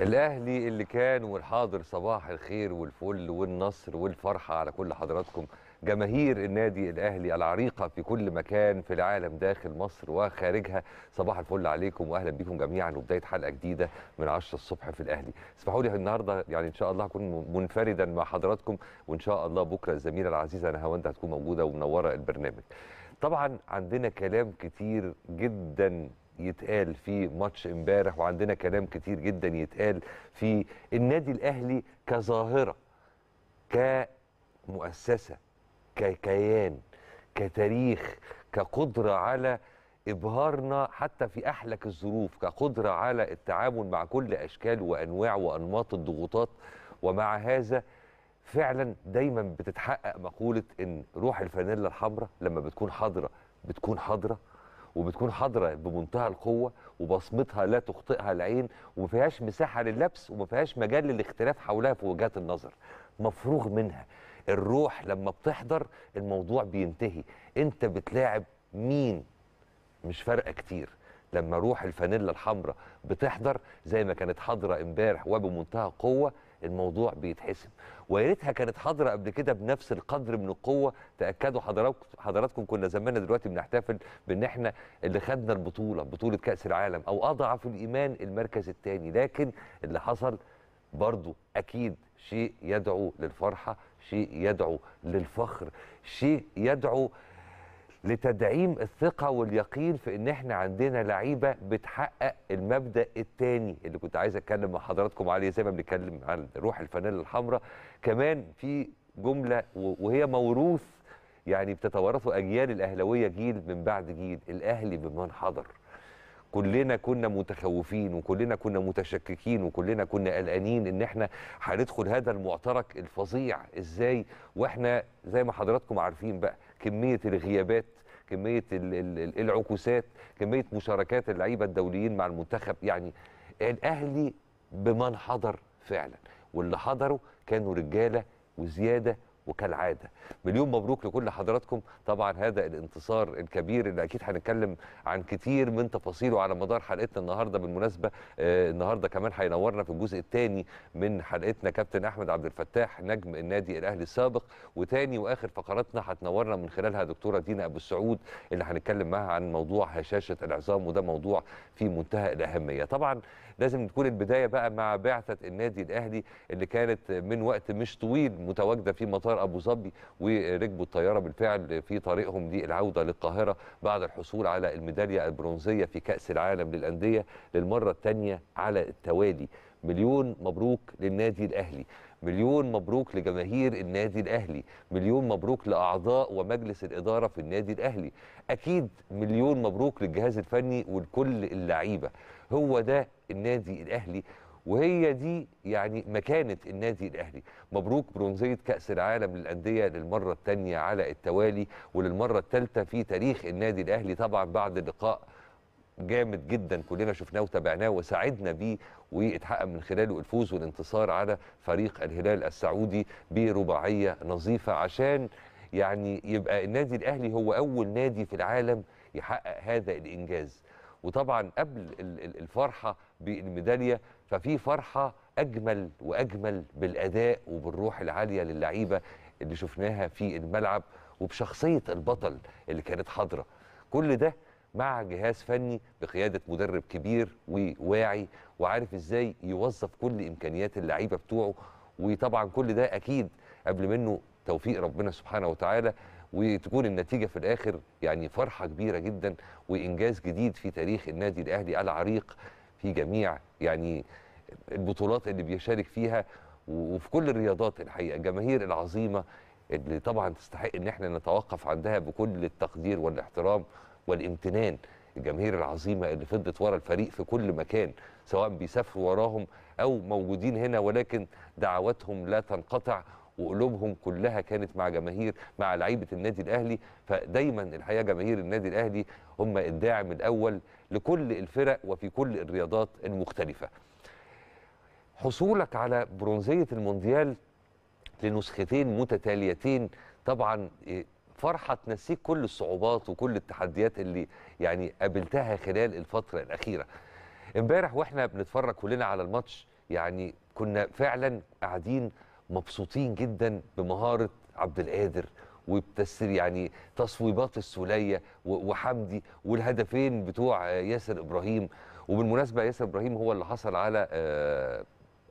الاهلي اللي كان والحاضر صباح الخير والفل والنصر والفرحه على كل حضراتكم جماهير النادي الاهلي العريقه في كل مكان في العالم داخل مصر وخارجها. صباح الفل عليكم واهلا بكم جميعا وبدايه حلقه جديده من 10 الصبح في الاهلي. اسمحوا لي النهارده يعني ان شاء الله هكون منفردا مع حضراتكم، وان شاء الله بكره الزميله العزيزه نهاوند هتكون موجوده ومنوره البرنامج. طبعا عندنا كلام كتير جدا يتقال في ماتش امبارح، وعندنا كلام كتير جدا يتقال في النادي الاهلي كظاهره، كمؤسسه، ككيان، كتاريخ، كقدره على ابهارنا حتى في احلك الظروف، كقدره على التعامل مع كل اشكال وانواع وانماط الضغوطات. ومع هذا فعلا دايما بتتحقق مقوله ان روح الفانيلا الحمراء لما بتكون حاضره بتكون حاضره، وبتكون حاضره بمنتهى القوه وبصمتها لا تخطئها العين، وما فيهاش مساحه لللبس وما فيهاش مجال للاختلاف حولها في وجهات النظر، مفروغ منها. الروح لما بتحضر الموضوع بينتهي، انت بتلاعب مين مش فارقه كتير. لما روح الفانيلا الحمراء بتحضر زي ما كانت حاضره امبارح وبمنتهى القوه الموضوع بيتحسم، ويا ريتها كانت حاضره قبل كده بنفس القدر من القوه. تاكدوا حضراتكم كنا زماننا دلوقتي بنحتفل بان احنا اللي خدنا البطوله، بطوله كاس العالم، او اضعف الايمان المركز الثاني، لكن اللي حصل برضو اكيد شيء يدعو للفرحه، شيء يدعو للفخر، شيء يدعو لتدعيم الثقة واليقين في ان احنا عندنا لعيبة بتحقق المبدأ الثاني اللي كنت عايز اتكلم مع حضراتكم عليه. زي ما بنتكلم عن روح الفانيلا الحمراء، كمان في جملة وهي موروث يعني بتتورثه اجيال الاهلاوية جيل من بعد جيل، الاهلي بمن حضر. كلنا كنا متخوفين وكلنا كنا متشككين وكلنا كنا قلقانين ان احنا هندخل هذا المعترك الفظيع ازاي، واحنا زي ما حضراتكم عارفين بقى كمية الغيابات، كمية العكوسات، كمية مشاركات اللعيبة الدوليين مع المنتخب. يعني الأهلي بمن حضر فعلا، واللي حضروا كانوا رجالة وزيادة وكالعادة. مليون مبروك لكل حضراتكم. طبعا هذا الانتصار الكبير اللي اكيد هنتكلم عن كتير من تفاصيله على مدار حلقتنا النهارده. بالمناسبه النهارده كمان هينورنا في الجزء الثاني من حلقتنا كابتن احمد عبد الفتاح نجم النادي الاهلي السابق، وثاني واخر فقراتنا هتنورنا من خلالها دكتوره دينا ابو السعود اللي هنتكلم معاها عن موضوع هشاشه العظام، وده موضوع في منتهى الاهميه. طبعا لازم تكون البدايه بقى مع بعثه النادي الاهلي اللي كانت من وقت مش طويل متواجده في مطار أبو ظبي، وركبوا الطيارة بالفعل في طريقهم للعودة للقاهرة بعد الحصول على الميدالية البرونزية في كأس العالم للأندية للمرة الثانية على التوالي. مليون مبروك للنادي الأهلي، مليون مبروك لجماهير النادي الأهلي، مليون مبروك لأعضاء ومجلس الإدارة في النادي الأهلي، أكيد مليون مبروك للجهاز الفني ولكل اللعيبة. هو ده النادي الأهلي وهي دي يعني مكانة النادي الأهلي. مبروك برونزية كأس العالم للأندية للمرة الثانية على التوالي وللمرة الثالثة في تاريخ النادي الأهلي، طبعا بعد لقاء جامد جدا كلنا شفناه وتابعناه وساعدنا بيه، واتحقق من خلاله الفوز والانتصار على فريق الهلال السعودي برباعية نظيفة، عشان يعني يبقى النادي الأهلي هو أول نادي في العالم يحقق هذا الإنجاز. وطبعا قبل الفرحة بالميدالية ففي فرحة أجمل وأجمل بالأداء وبالروح العالية للعيبة اللي شفناها في الملعب، وبشخصية البطل اللي كانت حاضرة. كل ده مع جهاز فني بقيادة مدرب كبير وواعي وعارف إزاي يوظف كل إمكانيات اللعيبة بتوعه، وطبعا كل ده أكيد قبل منه توفيق ربنا سبحانه وتعالى، وتكون النتيجة في الآخر يعني فرحة كبيرة جدا وإنجاز جديد في تاريخ النادي الأهلي العريق في جميع يعني البطولات اللي بيشارك فيها وفي كل الرياضات. الحقيقة الجماهير العظيمة اللي طبعا تستحق ان احنا نتوقف عندها بكل التقدير والاحترام والامتنان، الجماهير العظيمة اللي فضت ورا الفريق في كل مكان سواء بيسافروا وراهم او موجودين هنا، ولكن دعواتهم لا تنقطع وقلوبهم كلها كانت مع جماهير مع لعيبة النادي الأهلي. فدايما الحقيقة جماهير النادي الأهلي هم الداعم الأول لكل الفرق وفي كل الرياضات المختلفة. حصولك على برونزية المونديال لنسختين متتاليتين طبعا فرحة تنسيك كل الصعوبات وكل التحديات اللي يعني قابلتها خلال الفترة الأخيرة. امبارح واحنا بنتفرج كلنا على الماتش يعني كنا فعلا قاعدين مبسوطين جدا بمهارة عبد القادر وبتسر يعني تصويبات السولية وحمدي والهدفين بتوع ياسر إبراهيم. وبالمناسبة ياسر إبراهيم هو اللي حصل على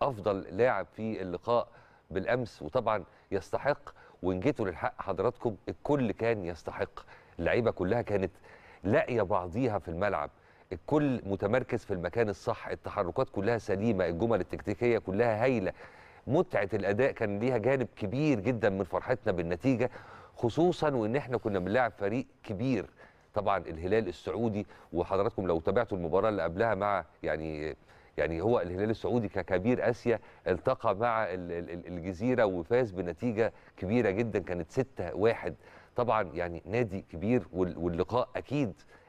أفضل لاعب في اللقاء بالأمس، وطبعا يستحق. وإن جيتوا للحق حضراتكم الكل كان يستحق، اللعيبة كلها كانت لاقية بعضيها في الملعب، الكل متمركز في المكان الصح، التحركات كلها سليمة، الجمل التكتيكية كلها هايلة. متعة الأداء كان ليها جانب كبير جدا من فرحتنا بالنتيجة، خصوصا وإن احنا كنا بنلاعب فريق كبير طبعا الهلال السعودي. وحضراتكم لو تابعتوا المباراة اللي قبلها مع يعني هو الهلال السعودي ككبير آسيا التقى مع الجزيرة وفاز بنتيجة كبيرة جدا كانت 6-1. طبعا يعني نادي كبير، واللقاء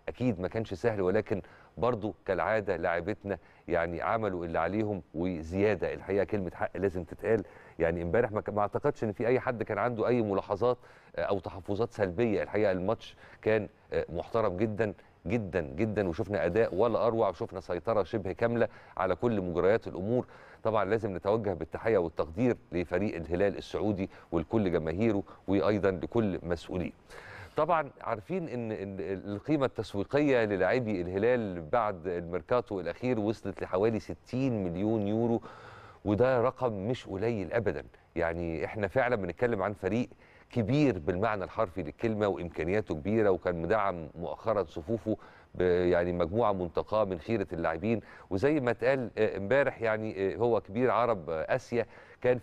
أكيد ما كانش سهل، ولكن برضو كالعادة لاعبتنا يعني عملوا اللي عليهم وزيادة. الحقيقة كلمة حق لازم تتقال، يعني امبارح ما اعتقدش ان في اي حد كان عنده اي ملاحظات او تحفظات سلبية. الحقيقة الماتش كان محترم جدا جدا جدا، وشفنا اداء ولا اروع، وشفنا سيطرة شبه كاملة على كل مجريات الامور. طبعا لازم نتوجه بالتحية والتقدير لفريق الهلال السعودي ولكل جماهيره وايضا لكل مسؤوليه. طبعا عارفين ان القيمه التسويقيه للاعبي الهلال بعد الميركاتو الاخير وصلت لحوالي 60 مليون يورو، وده رقم مش قليل ابدا. يعني احنا فعلا بنتكلم عن فريق كبير بالمعنى الحرفي للكلمه، وامكانياته كبيره، وكان مدعم مؤخرا صفوفه يعني مجموعه منتقاه من خيره اللاعبين. وزي ما اتقال امبارح يعني هو كبير عرب اسيا كان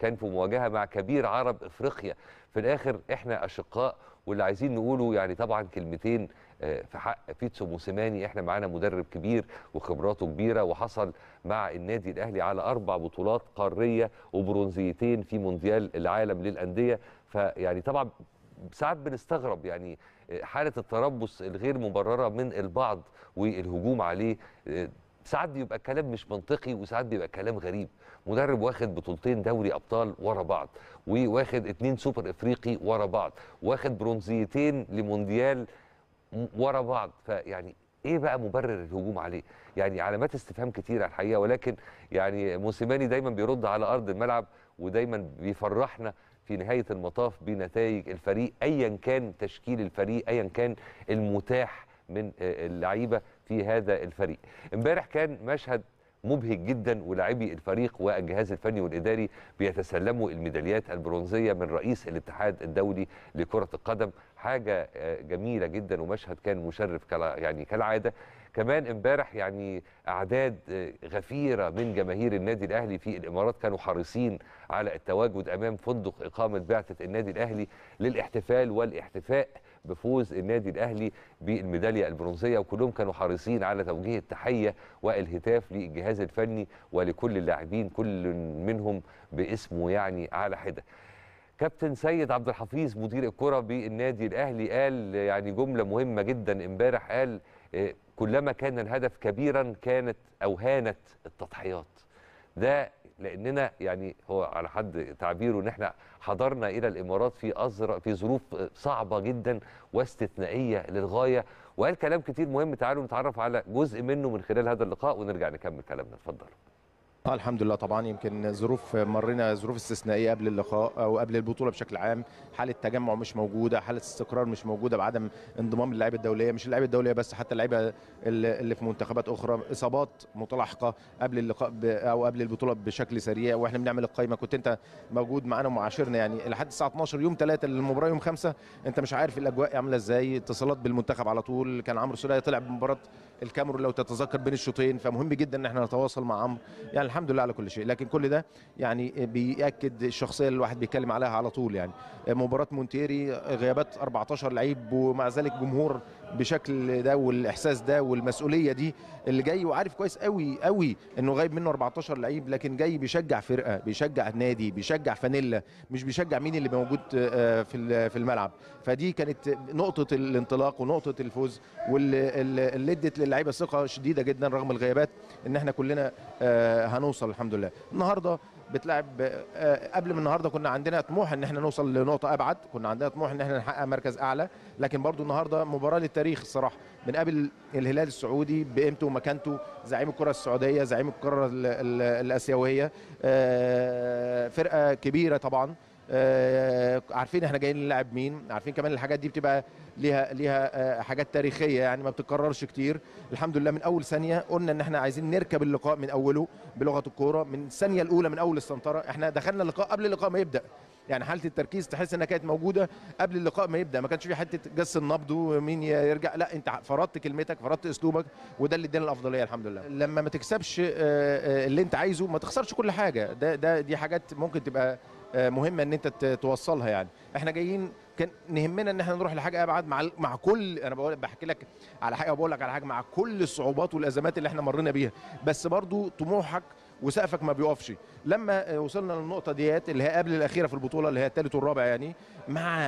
في مواجهه مع كبير عرب افريقيا. في الاخر احنا اشقاء، واللي عايزين نقوله يعني طبعا كلمتين في حق بيتسو موسيماني. احنا معانا مدرب كبير وخبراته كبيره، وحصل مع النادي الاهلي على 4 بطولات قاريه وبرونزيتين في مونديال العالم للانديه. فيعني طبعا ساعات بنستغرب يعني حاله التربص الغير مبرره من البعض والهجوم عليه، ساعات بيبقى الكلام مش منطقي وساعات بيبقى الكلام غريب. مدرب واخد بطولتين دوري ابطال ورا بعض، وواخد 2 سوبر افريقي ورا بعض، واخد برونزيتين لمونديال ورا بعض، فيعني ايه بقى مبرر الهجوم عليه؟ يعني علامات استفهام كتير على الحقيقه. ولكن يعني موسيماني دايما بيرد على ارض الملعب، ودايما بيفرحنا في نهايه المطاف بنتائج الفريق ايا كان تشكيل الفريق، ايا كان المتاح من اللعيبه في هذا الفريق. امبارح كان مشهد مبهج جدا، ولاعبي الفريق والجهاز الفني والاداري بيتسلموا الميداليات البرونزيه من رئيس الاتحاد الدولي لكره القدم، حاجه جميله جدا ومشهد كان مشرف يعني كالعاده. كمان امبارح يعني اعداد غفيره من جماهير النادي الاهلي في الامارات كانوا حريصين على التواجد امام فندق اقامه بعثه النادي الاهلي للاحتفال والاحتفاء بفوز النادي الاهلي بالميداليه البرونزيه، وكلهم كانوا حريصين على توجيه التحيه والهتاف للجهاز الفني ولكل اللاعبين، كل منهم باسمه يعني على حده. كابتن سيد عبد الحفيظ مدير الكره بالنادي الاهلي قال يعني جمله مهمه جدا امبارح، قال كلما كان الهدف كبيرا كانت او هانت التضحيات. ده لاننا يعني هو على حد تعبيره ان احنا حضرنا الى الامارات في ظروف صعبه جدا واستثنائيه للغايه، وقال كلام كتير مهم. تعالوا نتعرف على جزء منه من خلال هذا اللقاء ونرجع نكمل كلامنا. اتفضلوا. الحمد لله. طبعا يمكن مرينا ظروف استثنائيه قبل اللقاء او قبل البطوله بشكل عام، حاله تجمع مش موجوده، حاله استقرار مش موجوده بعدم انضمام اللعيبه الدوليه، مش اللعيبه الدوليه بس، حتى اللعيبه اللي في منتخبات اخرى، اصابات متلاحقه قبل اللقاء او قبل البطوله بشكل سريع. واحنا بنعمل القايمه كنت انت موجود معانا ومعاشرنا يعني لحد الساعه 12 يوم 3 المباراه يوم 5، انت مش عارف الاجواء عامله ازاي، اتصالات بالمنتخب على طول. كان عمرو سوليه طلع بمباراه الكاميرون لو تتذكر بين الشوطين، فمهم جدا ان احنا نتواصل مع عمرو يعني. الحمد لله على كل شيء، لكن كل ده يعني بيأكد الشخصيه اللي الواحد بيتكلم عليها على طول. يعني مباراه مونتيري، غيابات 14 لعيب، ومع ذلك جمهور بشكل ده والاحساس ده والمسؤوليه دي اللي جاي، وعارف كويس قوي قوي انه غايب منه 14 لعيب، لكن جاي بيشجع فرقه، بيشجع نادي، بيشجع فانيلا، مش بيشجع مين اللي موجود في الملعب. فدي كانت نقطه الانطلاق ونقطه الفوز، واللي ادت للعيبه ثقه شديده جدا رغم الغيابات ان احنا كلنا هنوصل الحمد لله. النهارده بتلعب قبل من النهارده كنا عندنا طموح ان احنا نوصل لنقطه ابعد، كنا عندنا طموح ان احنا نحقق مركز اعلى، لكن برضو النهارده مباراه للتاريخ الصراحه. بنقابل الهلال السعودي بقيمته ومكانته، زعيم الكره السعوديه، زعيم الكره الاسيويه، فرقه كبيره طبعا، عارفين احنا جايين نلعب مين، عارفين كمان الحاجات دي بتبقى ليها حاجات تاريخيه يعني ما بتتكررش كتير. الحمد لله من اول ثانيه قلنا ان احنا عايزين نركب اللقاء من اوله بلغه الكوره، من الثانيه الاولى من اول السنطره احنا دخلنا اللقاء قبل اللقاء ما يبدا، يعني حاله التركيز تحس انها كانت موجوده قبل اللقاء ما يبدا، ما كانش في حته جس النبض ومين يرجع، لا انت فرضت كلمتك، فرضت اسلوبك، وده اللي ادانا الافضليه الحمد لله. لما ما تكسبش اللي انت عايزه ما تخسرش كل حاجه، دي حاجات ممكن تبقى مهمه ان انت توصلها. يعني احنا جايين كان نهمنا ان احنا نروح لحاجه ابعد مع كل، انا بحكي لك على حاجه وبقول لك على حاجه، مع كل الصعوبات والازمات اللي احنا مرينا بيها، بس برضو طموحك وسقفك ما بيقفش. لما وصلنا للنقطه ديت اللي هي قبل الاخيره في البطوله اللي هي الثالث والرابع، يعني مع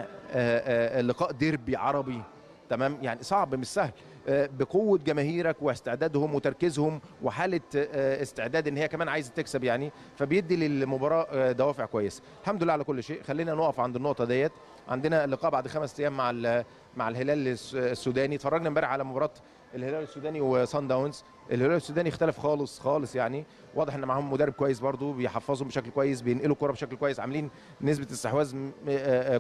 لقاء ديربي عربي، تمام، يعني صعب مش سهل، بقوه جماهيرك واستعدادهم وتركيزهم وحاله استعداد ان هي كمان عايزه تكسب، يعني فبيدي للمباراه دوافع كويسه. الحمد لله على كل شيء. خلينا نقف عند النقطه ديت. عندنا لقاء بعد 5 ايام مع الهلال السوداني. اتفرجنا امبارح على مباراه الهلال السوداني وسانداونز. الهلال السوداني اختلف خالص خالص، يعني واضح ان معاهم مدرب كويس برضو، بيحفظهم بشكل كويس، بينقلوا الكره بشكل كويس، عاملين نسبه استحواذ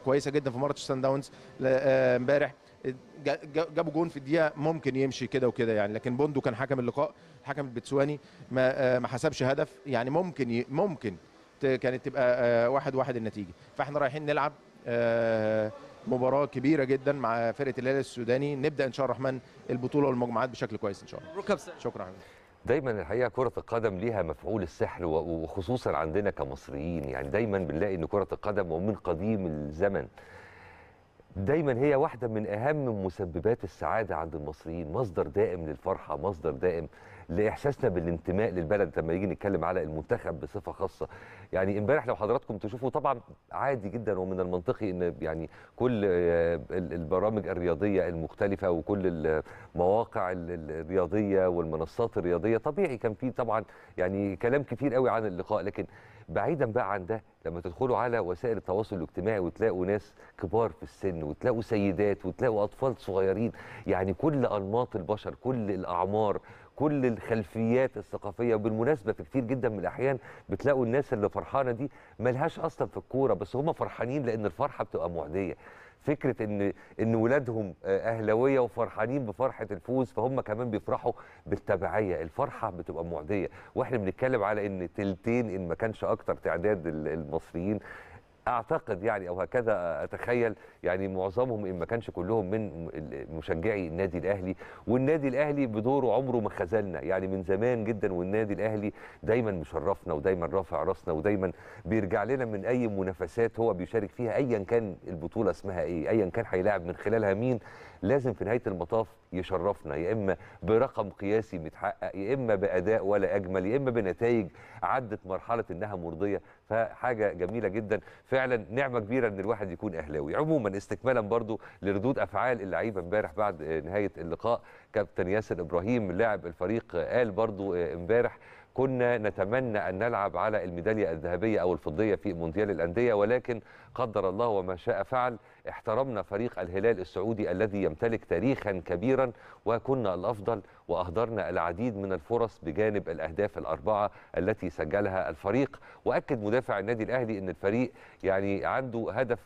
كويسه جدا في ماتش سانداونز امبارح. جابوا جون في الدقيقه ممكن يمشي كده وكده يعني، لكن بوندو كان حكم اللقاء، الحكم البتسواني ما حسبش هدف، يعني ممكن كانت تبقى 1-1 النتيجه. فاحنا رايحين نلعب مباراه كبيره جدا مع فرقه الهلال السوداني، نبدا ان شاء الله الرحمن البطوله والمجموعات بشكل كويس ان شاء الله. شكرا. دايما الحقيقه كره القدم ليها مفعول السحر، وخصوصا عندنا كمصريين، يعني دايما بنلاقي ان كره القدم ومن قديم الزمن دايما هي واحده من اهم مسببات السعاده عند المصريين، مصدر دائم للفرحه، مصدر دائم لاحساسنا بالانتماء للبلد لما يجي نتكلم على المنتخب بصفه خاصه. يعني امبارح لو حضراتكم تشوفوا طبعا عادي جدا ومن المنطقي ان يعني كل البرامج الرياضيه المختلفه وكل المواقع الرياضيه والمنصات الرياضيه طبيعي كان في طبعا يعني كلام كتير قوي عن اللقاء، لكن بعيدا بقى عن ده لما تدخلوا على وسائل التواصل الاجتماعي وتلاقوا ناس كبار في السن وتلاقوا سيدات وتلاقوا اطفال صغيرين، يعني كل انماط البشر، كل الاعمار، كل الخلفيات الثقافيه. وبالمناسبه في كتير جدا من الاحيان بتلاقوا الناس اللي فرحانه دي ملهاش اصلا في الكوره، بس هم فرحانين لان الفرحه بتبقى معديه. فكره ان ولادهم اهلاويه وفرحانين بفرحه الفوز، فهم كمان بيفرحوا بالتبعيه، الفرحه بتبقى معديه. واحنا بنتكلم على ان تلتين ان ما كانش اكتر تعداد المصريين، اعتقد يعني او هكذا اتخيل، يعني معظمهم ان ما كانش كلهم من مشجعي النادي الاهلي. والنادي الاهلي بدوره عمره ما خذلنا، يعني من زمان جدا والنادي الاهلي دايما مشرفنا ودايما رافع راسنا ودايما بيرجع لنا من اي منافسات هو بيشارك فيها، ايا كان البطوله اسمها ايه، ايا كان هيلاعب من خلالها مين، لازم في نهايه المطاف يشرفنا، يا اما برقم قياسي متحقق، يا اما باداء ولا اجمل، يا اما بنتائج عدت مرحله انها مرضيه. فحاجه جميله جدا فعلا، نعمه كبيره ان الواحد يكون اهلاوي. عموما استكمالا برضو لردود افعال اللعيبه امبارح بعد نهايه اللقاء، كابتن ياسر ابراهيم لاعب الفريق قال برضو امبارح كنا نتمنى ان نلعب على الميداليه الذهبيه او الفضيه في مونديال الانديه، ولكن قدر الله وما شاء فعل، احترمنا فريق الهلال السعودي الذي يمتلك تاريخا كبيرا وكنا الافضل واهدرنا العديد من الفرص بجانب الاهداف ال4 التي سجلها الفريق. واكد مدافع النادي الاهلي ان الفريق يعني عنده هدف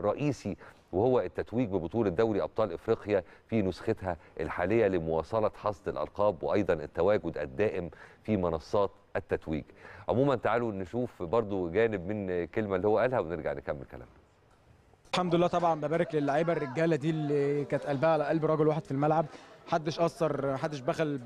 رئيسي وهو التتويج ببطولة دوري أبطال إفريقيا في نسختها الحالية لمواصلة حصد الألقاب وأيضا التواجد الدائم في منصات التتويج. عموما تعالوا نشوف برضو جانب من الكلمة اللي هو قالها ونرجع نكمل كلامنا. الحمد لله طبعا، ببارك للعيبة الرجالة دي اللي كانت قلبها على قلب رجل واحد في الملعب، محدش قصر، محدش بخل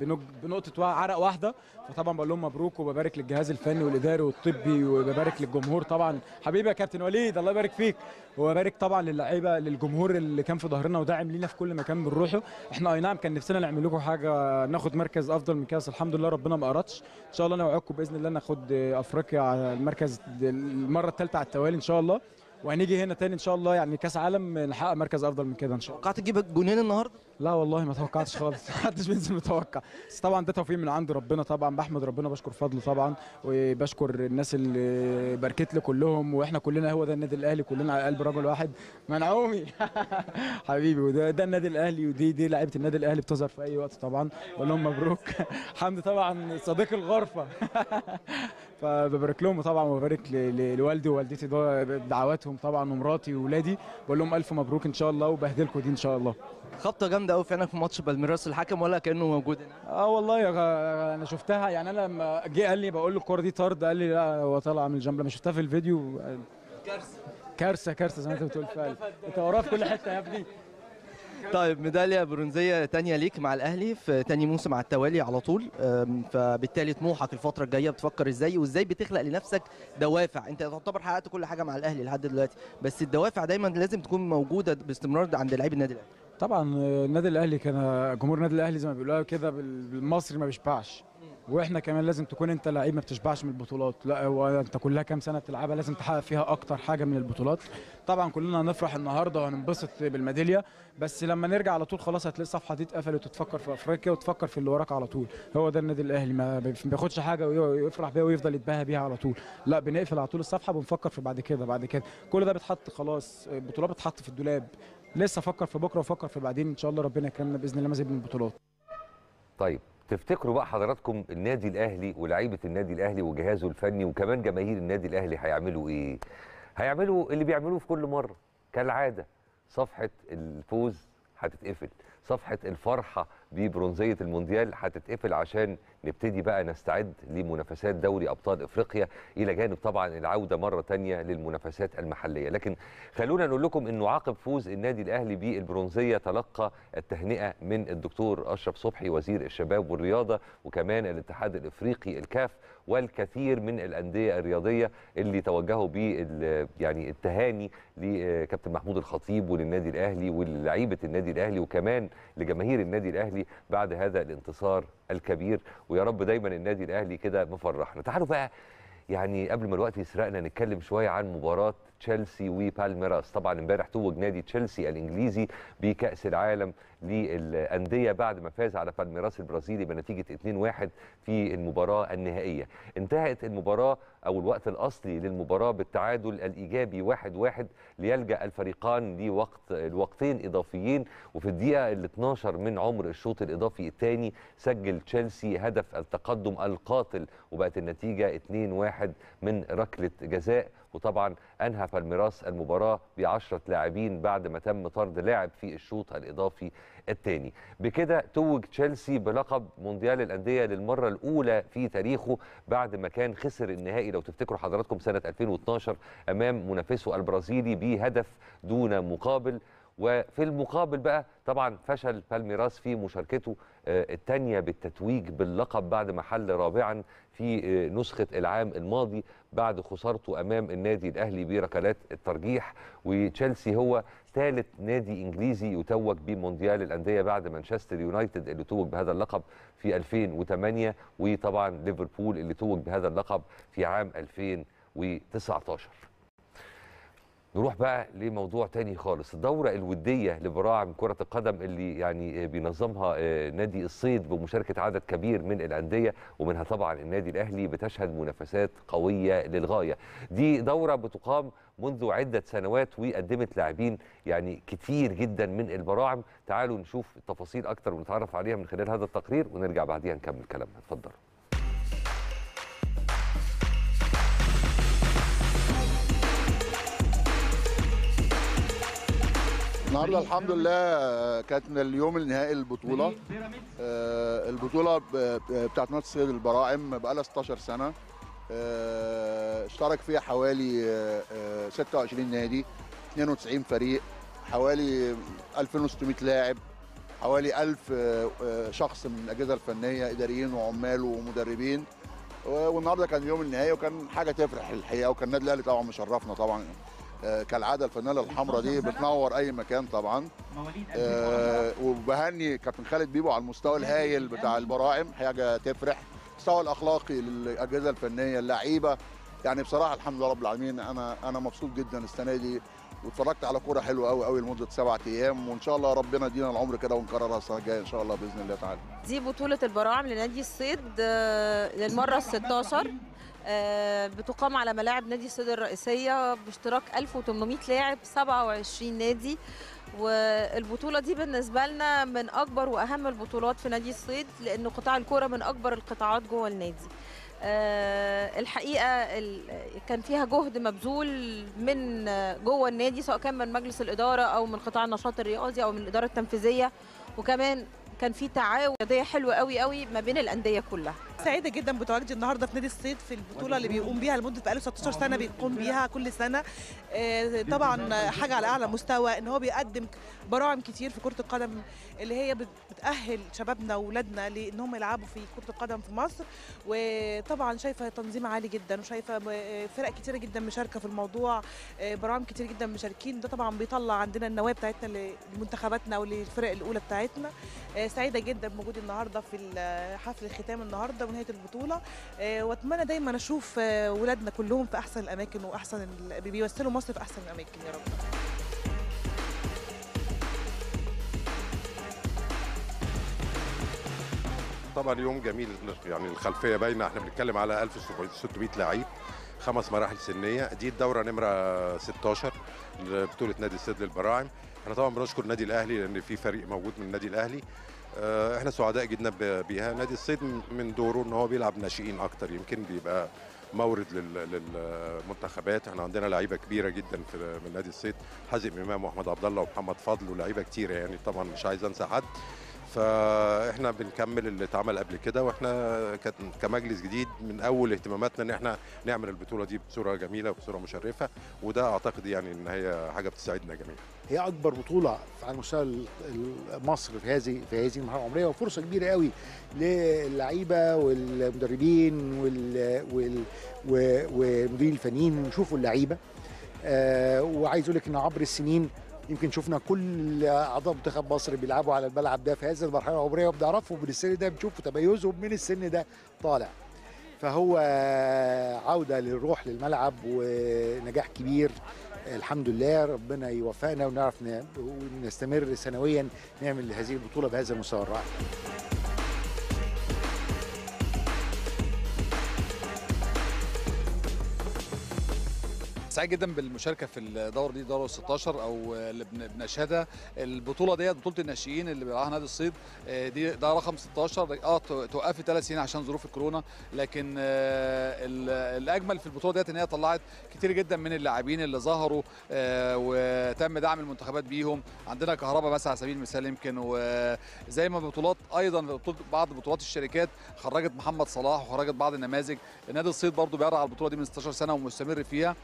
بنقطة عرق واحدة. فطبعا بقول لهم مبروك، وببارك للجهاز الفني والإداري والطبي، وببارك للجمهور طبعا. حبيبي يا كابتن وليد الله يبارك فيك، وببارك طبعا للعيبة، للجمهور اللي كان في ظهرنا وداعم لينا في كل مكان بنروحه. احنا اي نعم كان نفسنا نعمل لكم حاجة، ناخد مركز أفضل من كده، الحمد لله ربنا ما أردش. إن شاء الله أنا وعدكم بإذن الله ناخد أفريقيا على المركز المرة الثالثة على التوالي إن شاء الله، وهنيجي هنا تاني إن شاء الله يعني كأس عالم نحقق مركز أفضل من كده إن شاء الله. توقعت تجيب جونين النهاردة؟ لا والله ما توقعتش خالص، محدش بينزل متوقع، بس طبعا ده توفيق من عند ربنا، طبعا بحمد ربنا بشكر فضله طبعا، وبشكر الناس اللي باركت لي كلهم، واحنا كلنا هو ده النادي الاهلي، كلنا على قلب رجل واحد منعومي حبيبي، وده النادي الاهلي، ودي لعيبه النادي الاهلي بتظهر في اي وقت طبعا، بقول لهم مبروك حمدي طبعا صديق الغرفه فببارك لهم طبعا، وببارك لوالدي ووالدتي بدعواتهم طبعا، ومراتي واولادي، بقول لهم الف مبروك ان شاء الله، وبهدلكم دي ان شاء الله. خبطه جامده قوي فعلا في ماتش بالميراس، الحكم ولا كانه موجود هنا؟ اه والله انا شفتها، يعني انا لما جه قال لي بقول له الكوره دي طرد، قال لي لا هو طالعه من الجنب، لما شفتها في الفيديو كارثه كارثه كارثه زي ما انت بتقول فعلا، انت وراه في كل حته يا ابني. طيب ميداليه برونزيه ثانيه ليك مع الاهلي في ثاني موسم على التوالي على طول، فبالتالي طموحك الفتره الجايه بتفكر ازاي، وازاي بتخلق لنفسك دوافع؟ انت تعتبر حققت كل حاجه مع الاهلي لحد دلوقتي، بس الدوافع دايما لازم تكون موجوده باستمرار عند لاعبي النادي الاهلي. طبعا النادي الاهلي كان جمهور النادي الاهلي زي ما بيقولوها كده بالمصري ما بيشبعش، واحنا كمان لازم تكون انت لعيب ما بتشبعش من البطولات، لا وانت كلها كام سنه بتلعبها لازم تحقق فيها اكتر حاجه من البطولات. طبعا كلنا هنفرح النهارده وهننبسط بالميداليه، بس لما نرجع على طول خلاص هتلاقي الصفحه دي اتقفلت، وتفكر في افريقيا وتفكر في اللي وراك على طول. هو ده النادي الاهلي، ما بياخدش حاجه ويفرح بيها ويفضل يتباهى بيها على طول، لا بنقفل على طول الصفحه وبنفكر في بعد كده بعد كده، كل ده بيتحط خلاص، البطولات بتتحط في الدولاب، لسه فكر في بكره وفكر في بعدين، ان شاء الله ربنا يكرمنا باذن الله مزيد من البطولات. طيب تفتكروا بقى حضراتكم النادي الاهلي ولاعيبه النادي الاهلي وجهازه الفني وكمان جماهير النادي الاهلي هيعملوا ايه؟ هيعملوا اللي بيعملوه في كل مره كالعاده، صفحه الفوز هتتقفل، صفحه الفرحه ببرونزيه المونديال هتتقفل، عشان نبتدي بقى نستعد لمنافسات دوري ابطال افريقيا، الى جانب طبعا العوده مره ثانيه للمنافسات المحليه. لكن خلونا نقول لكم انه عقب فوز النادي الاهلي بالبرونزيه تلقى التهنئه من الدكتور اشرف صبحي وزير الشباب والرياضه، وكمان الاتحاد الافريقي الكاف، والكثير من الانديه الرياضيه اللي توجهوا يعني التهاني لكابتن محمود الخطيب وللنادي الاهلي ولعيبه النادي الاهلي، وكمان لجماهير النادي الاهلي بعد هذا الانتصار الكبير. ويا رب دايما النادي الاهلي كده مفرحنا. تعالوا بقى يعني قبل ما الوقت يسرقنا نتكلم شويه عن مباراه تشيلسي وبالميراس. طبعا امبارح توج نادي تشيلسي الانجليزي بكاس العالم للانديه بعد ما فاز على بالميراس البرازيلي بنتيجه 2-1 في المباراه النهائيه. انتهت المباراه او الوقت الاصلي للمباراه بالتعادل الايجابي 1-1، ليلجا الفريقان لوقتين اضافيين، وفي الدقيقه 12 من عمر الشوط الاضافي الثاني سجل تشيلسي هدف التقدم القاتل، وبقت النتيجه 2-1 من ركله جزاء. وطبعا انهى بالميراس المباراه ب10 لاعبين بعد ما تم طرد لاعب في الشوط الاضافي الثاني. بكده توج تشيلسي بلقب مونديال الانديه للمره الاولى في تاريخه، بعد ما كان خسر النهائي لو تفتكروا حضراتكم سنه 2012 امام منافسه البرازيلي بهدف دون مقابل. وفي المقابل بقى طبعا فشل بالميراس في مشاركته الثانيه بالتتويج باللقب بعد ما حل رابعا في نسخه العام الماضي بعد خسارته امام النادي الاهلي بركلات الترجيح. وتشيلسي هو ثالث نادي انجليزي يتوج بمونديال الانديه بعد مانشستر يونايتد اللي توج بهذا اللقب في 2008، وطبعا ليفربول اللي توج بهذا اللقب في عام 2019. نروح بقى لموضوع تاني خالص، الدورة الودية لبراعم كرة القدم اللي يعني بينظمها نادي الصيد بمشاركة عدد كبير من الأندية، ومنها طبعا النادي الأهلي، بتشهد منافسات قوية للغاية. دي دورة بتقام منذ عدة سنوات وقدمت لاعبين يعني كتير جدا من البراعم. تعالوا نشوف التفاصيل أكتر ونتعرف عليها من خلال هذا التقرير، ونرجع بعديها نكمل كلامنا. اتفضلوا. النهارده الحمد لله كانت اليوم النهائي البطوله، البطوله بتاعت نادي الصيد البراعم بقى لها 16 سنه، اشترك فيها حوالي 26 نادي، 92 فريق، حوالي 2600 لاعب، حوالي 1000 شخص من الاجهزه الفنيه، اداريين وعمال ومدربين. والنهارده كان يوم النهائي وكان حاجه تفرح الحقيقه، وكان النادي الاهلي طبعا مشرفنا طبعا كالعاده، الفنانه الحمراء دي بتنور اي مكان طبعا. وبهني كابتن خالد بيبو على المستوى الهايل بتاع البراعم، حاجه تفرح، المستوى الاخلاقي للاجهزه الفنيه اللعيبه، يعني بصراحه الحمد لله رب العالمين. انا مبسوط جدا السنه دي، واتفرجت على كوره حلوه قوي قوي لمده 7 ايام، وان شاء الله ربنا يدينا العمر كده ونكررها السنه الجايه ان شاء الله باذن الله تعالى. دي بطوله البراعم لنادي الصيد للمره ال16، بتقام على ملاعب نادي الصيد الرئيسيه باشتراك 1800 لاعب، 27 نادي. والبطوله دي بالنسبه لنا من اكبر واهم البطولات في نادي الصيد، لانه قطاع الكوره من اكبر القطاعات جوه النادي. الحقيقه كان فيها جهد مبذول من جوه النادي، سواء كان من مجلس الاداره او من قطاع النشاط الرياضي او من الاداره التنفيذيه، وكمان كان في تعاون رياضيه حلوه قوي قوي ما بين الانديه كلها. سعيده جدا بتواجدي النهارده في نادي الصيد في البطوله اللي بيقوم بيها لمده بقاله 16 سنه بيقوم بيها كل سنه. طبعا حاجه على اعلى مستوى، ان هو بيقدم براعم كتير في كره القدم اللي هي بتاهل شبابنا واولادنا لان هم يلعبوا في كره القدم في مصر. وطبعا شايفه تنظيم عالي جدا، وشايفه فرق كتيره جدا مشاركه في الموضوع، براعم كتير جدا مشاركين. ده طبعا بيطلع عندنا النواه بتاعتنا لمنتخباتنا وللفرق الاولى بتاعتنا. سعيده جدا بوجودي النهارده في حفل الختام النهارده ونهايه البطوله، واتمنى دايما اشوف ولادنا كلهم في احسن الاماكن واحسن بيمثلوا مصر في احسن الاماكن يا رب. طبعا يوم جميل، يعني الخلفيه باينه، احنا بنتكلم على 1600 لعيب، 5 مراحل سنيه، دي الدوره نمره 16 لبطوله نادي الصيد للبراعم. احنا طبعا بنشكر النادي الاهلي لان في فريق موجود من النادي الاهلي، احنا سعداء جدا بيها. نادي الصيد من دوره ان هو بيلعب ناشئين اكتر، يمكن بيبقى مورد للمنتخبات. احنا عندنا لعيبه كبيره جدا في من نادي الصيد، حازم امام واحمد عبد الله ومحمد فضل ولاعيبه كتيره، يعني طبعا مش عايز انسى حد. فاحنا بنكمل اللي اتعمل قبل كده، واحنا كمجلس جديد من اول اهتماماتنا ان احنا نعمل البطوله دي بصوره جميله وبصوره مشرفه، وده اعتقد يعني ان هي حاجه بتساعدنا جميعا. هي اكبر بطوله على مستوى مصر في هذه المرحله العمريه، وفرصه كبيره قوي للعيبه والمدربين والمديرين الفنيين يشوفوا اللعيبه. وعايز اقول لك ان عبر السنين يمكن شفنا كل اعضاء منتخب مصر بيلعبوا على الملعب ده في هذه المرحله العمريه، وبنعرفهم من السن ده، بنشوفوا تميزهم من السن ده طالع. فهو عوده للروح للملعب ونجاح كبير الحمد لله، ربنا يوفقنا ونعرف نستمر سنويا نعمل هذه البطوله بهذا المستوى الرائع. سعيد جدا بالمشاركه في الدوره دي، دوره 16 او اللي بنشهدها. البطوله ديت بطوله الناشئين اللي بيلعبها نادي الصيد، دي ده رقم 16. توقفت 3 سنين عشان ظروف الكورونا، لكن الاجمل في البطوله ديت ان هي طلعت كتير جدا من اللاعبين اللي ظهروا وتم دعم المنتخبات بيهم. عندنا كهرباء مثلا على سبيل المثال، يمكن وزي ما بطولات ايضا بعض بطولات الشركات خرجت محمد صلاح وخرجت بعض النماذج، نادي الصيد برضو بيرعى على البطوله دي من 16 سنه ومستمر فيها.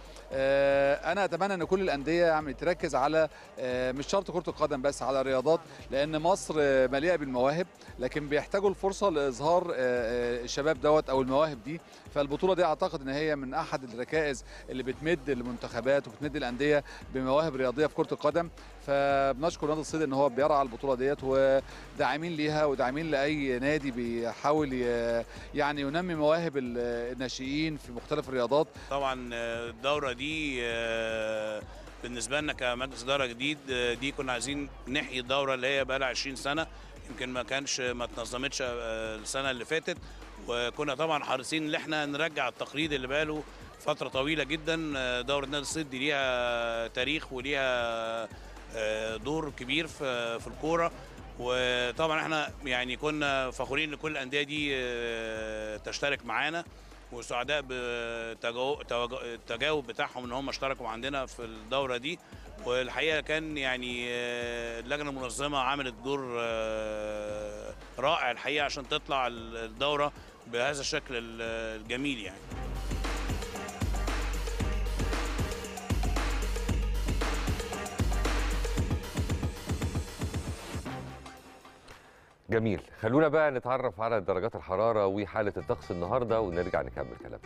أنا أتمنى أن كل الأندية يعني تركز على مش شرط كرة القدم بس، على الرياضات، لأن مصر مليئة بالمواهب، لكن بيحتاجوا الفرصة لإظهار الشباب دوت أو المواهب دي. فالبطولة دي أعتقد أن هي من أحد الركائز اللي بتمد المنتخبات وبتمد الأندية بمواهب رياضية في كرة القدم. فبنشكر نادي الصيد ان هو بيرعى البطوله ديت، وداعمين ليها وداعمين لاي نادي بيحاول يعني ينمي مواهب الناشئين في مختلف الرياضات. طبعا الدوره دي بالنسبه لنا كمجلس اداره جديد، دي كنا عايزين نحيي الدوره اللي هي بقى لها 20 سنه، يمكن ما اتنظمتش السنه اللي فاتت، وكنا طبعا حريصين ان احنا نرجع التقليد اللي بقى له فتره طويله جدا. دوره نادي الصيد دي ليها تاريخ وليها دور كبير في الكوره، وطبعا احنا يعني كنا فخورين ان كل الانديه دي تشترك معانا، وسعداء بالتجاوب بتاعهم ان هم اشتركوا عندنا في الدوره دي. والحقيقه كان يعني اللجنه المنظمه عملت دور رائع الحقيقه عشان تطلع الدوره بهذا الشكل الجميل. يعني جميل، خلونا بقى نتعرف على درجات الحرارة وحالة الطقس النهاردة ونرجع نكمل كلامنا.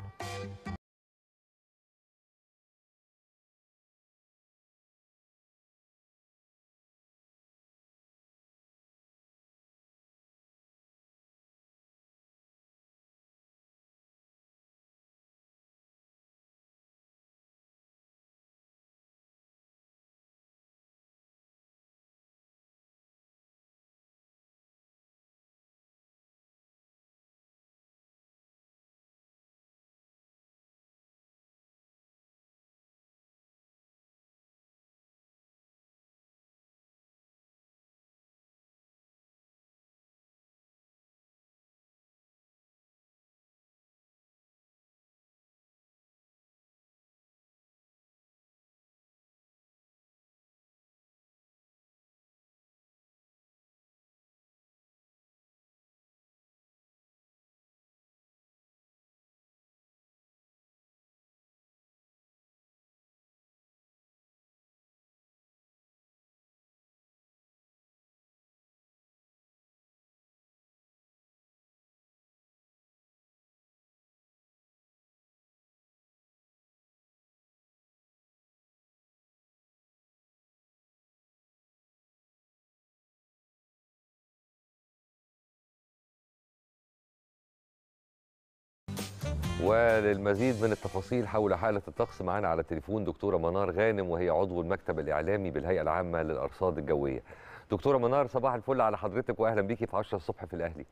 وللمزيد من التفاصيل حول حالة الطقس معنا على التليفون دكتورة منار غانم، وهي عضو المكتب الإعلامي بالهيئة العامة للأرصاد الجوية. دكتورة منار، صباح الفل على حضرتك وأهلا بيكي في 10 الصبح في الأهلي.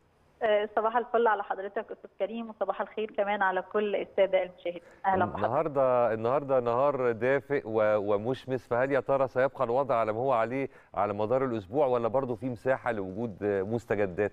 صباح الفل على حضرتك أستاذ كريم، وصباح الخير كمان على كل السادة المشاهدين. أهلا بحضرتك. النهارده نهار دافئ ومشمس، فهل يا ترى سيبقى الوضع على ما هو عليه على مدار الأسبوع ولا برضه في مساحة لوجود مستجدات؟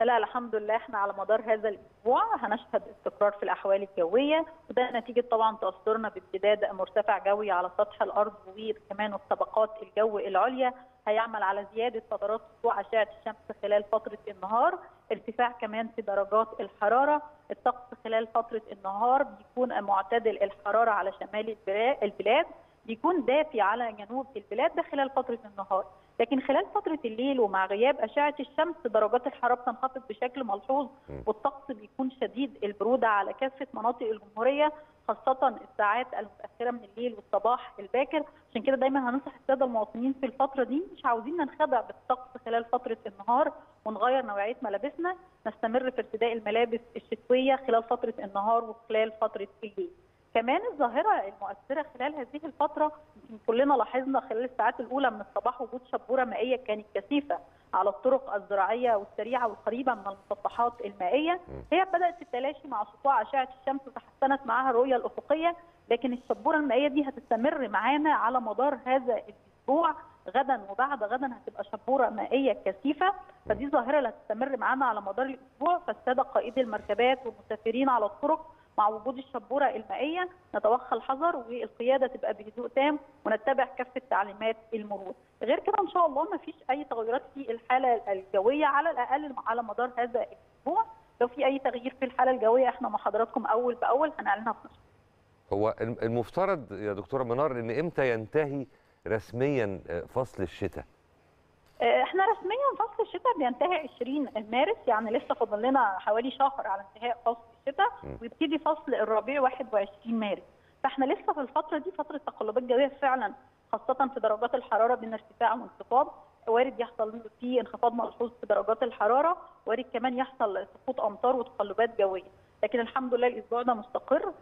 لا الحمد لله، احنا على مدار هذا الاسبوع هنشهد استقرار في الاحوال الجويه، وده نتيجه طبعا تاثرنا بامتداد مرتفع جوي على سطح الارض، وكمان الطبقات الجو العليا هيعمل على زياده فترات سطوع اشعه الشمس خلال فتره النهار، ارتفاع كمان في درجات الحراره. الطقس خلال فتره النهار بيكون معتدل الحراره على شمال البلاد، بيكون دافي على جنوب البلاد، ده خلال فتره النهار. لكن خلال فترة الليل ومع غياب أشعة الشمس درجات الحرارة بتنخفض بشكل ملحوظ، والطقس بيكون شديد البرودة على كافة مناطق الجمهورية، خاصة الساعات المتأخرة من الليل والصباح الباكر. عشان كده دايما هننصح السادة المواطنين في الفترة دي، مش عاوزين ننخدع بالطقس خلال فترة النهار ونغير نوعية ملابسنا، نستمر في ارتداء الملابس الشتوية خلال فترة النهار وخلال فترة الليل. كمان الظاهرة المؤثرة خلال هذه الفترة كلنا لاحظنا خلال الساعات الأولى من الصباح وجود شبورة مائية كانت كثيفة على الطرق الزراعية والسريعة والقريبة من المسطحات المائية، هي بدأت تتلاشي مع سطوع أشعة الشمس وتحسنت معها الرؤية الأفقية، لكن الشبورة المائية دي هتستمر معانا على مدار هذا الأسبوع. غدا وبعد غدا هتبقى شبوره مائيه كثيفه، فدي ظاهره اللي هتستمر معانا على مدار الاسبوع. فالساده قائدي المركبات والمسافرين على الطرق مع وجود الشبوره المائيه نتوخى الحذر، والقياده تبقى بهدوء تام ونتبع كافه تعليمات المرور. غير كده ان شاء الله ما فيش اي تغيرات في الحاله الجويه على الاقل على مدار هذا الاسبوع. لو في اي تغيير في الحاله الجويه احنا مع حضراتكم اول باول هنعلنها في نشرة. هو المفترض يا دكتوره منار ان امتى ينتهي رسميا فصل الشتاء؟ احنا رسميا فصل الشتاء بينتهي 20 مارس، يعني لسه فاضل لنا حوالي شهر على انتهاء فصل الشتاء، ويبتدي فصل الربيع 21 مارس. فاحنا لسه في الفتره دي فتره تقلبات جويه فعلا، خاصه في درجات الحراره بين ارتفاع وانخفاض، وارد يحصل فيه انخفاض ملحوظ في درجات الحراره، وارد كمان يحصل سقوط امطار وتقلبات جويه. لكن الحمد لله الاسبوع ده مستقر،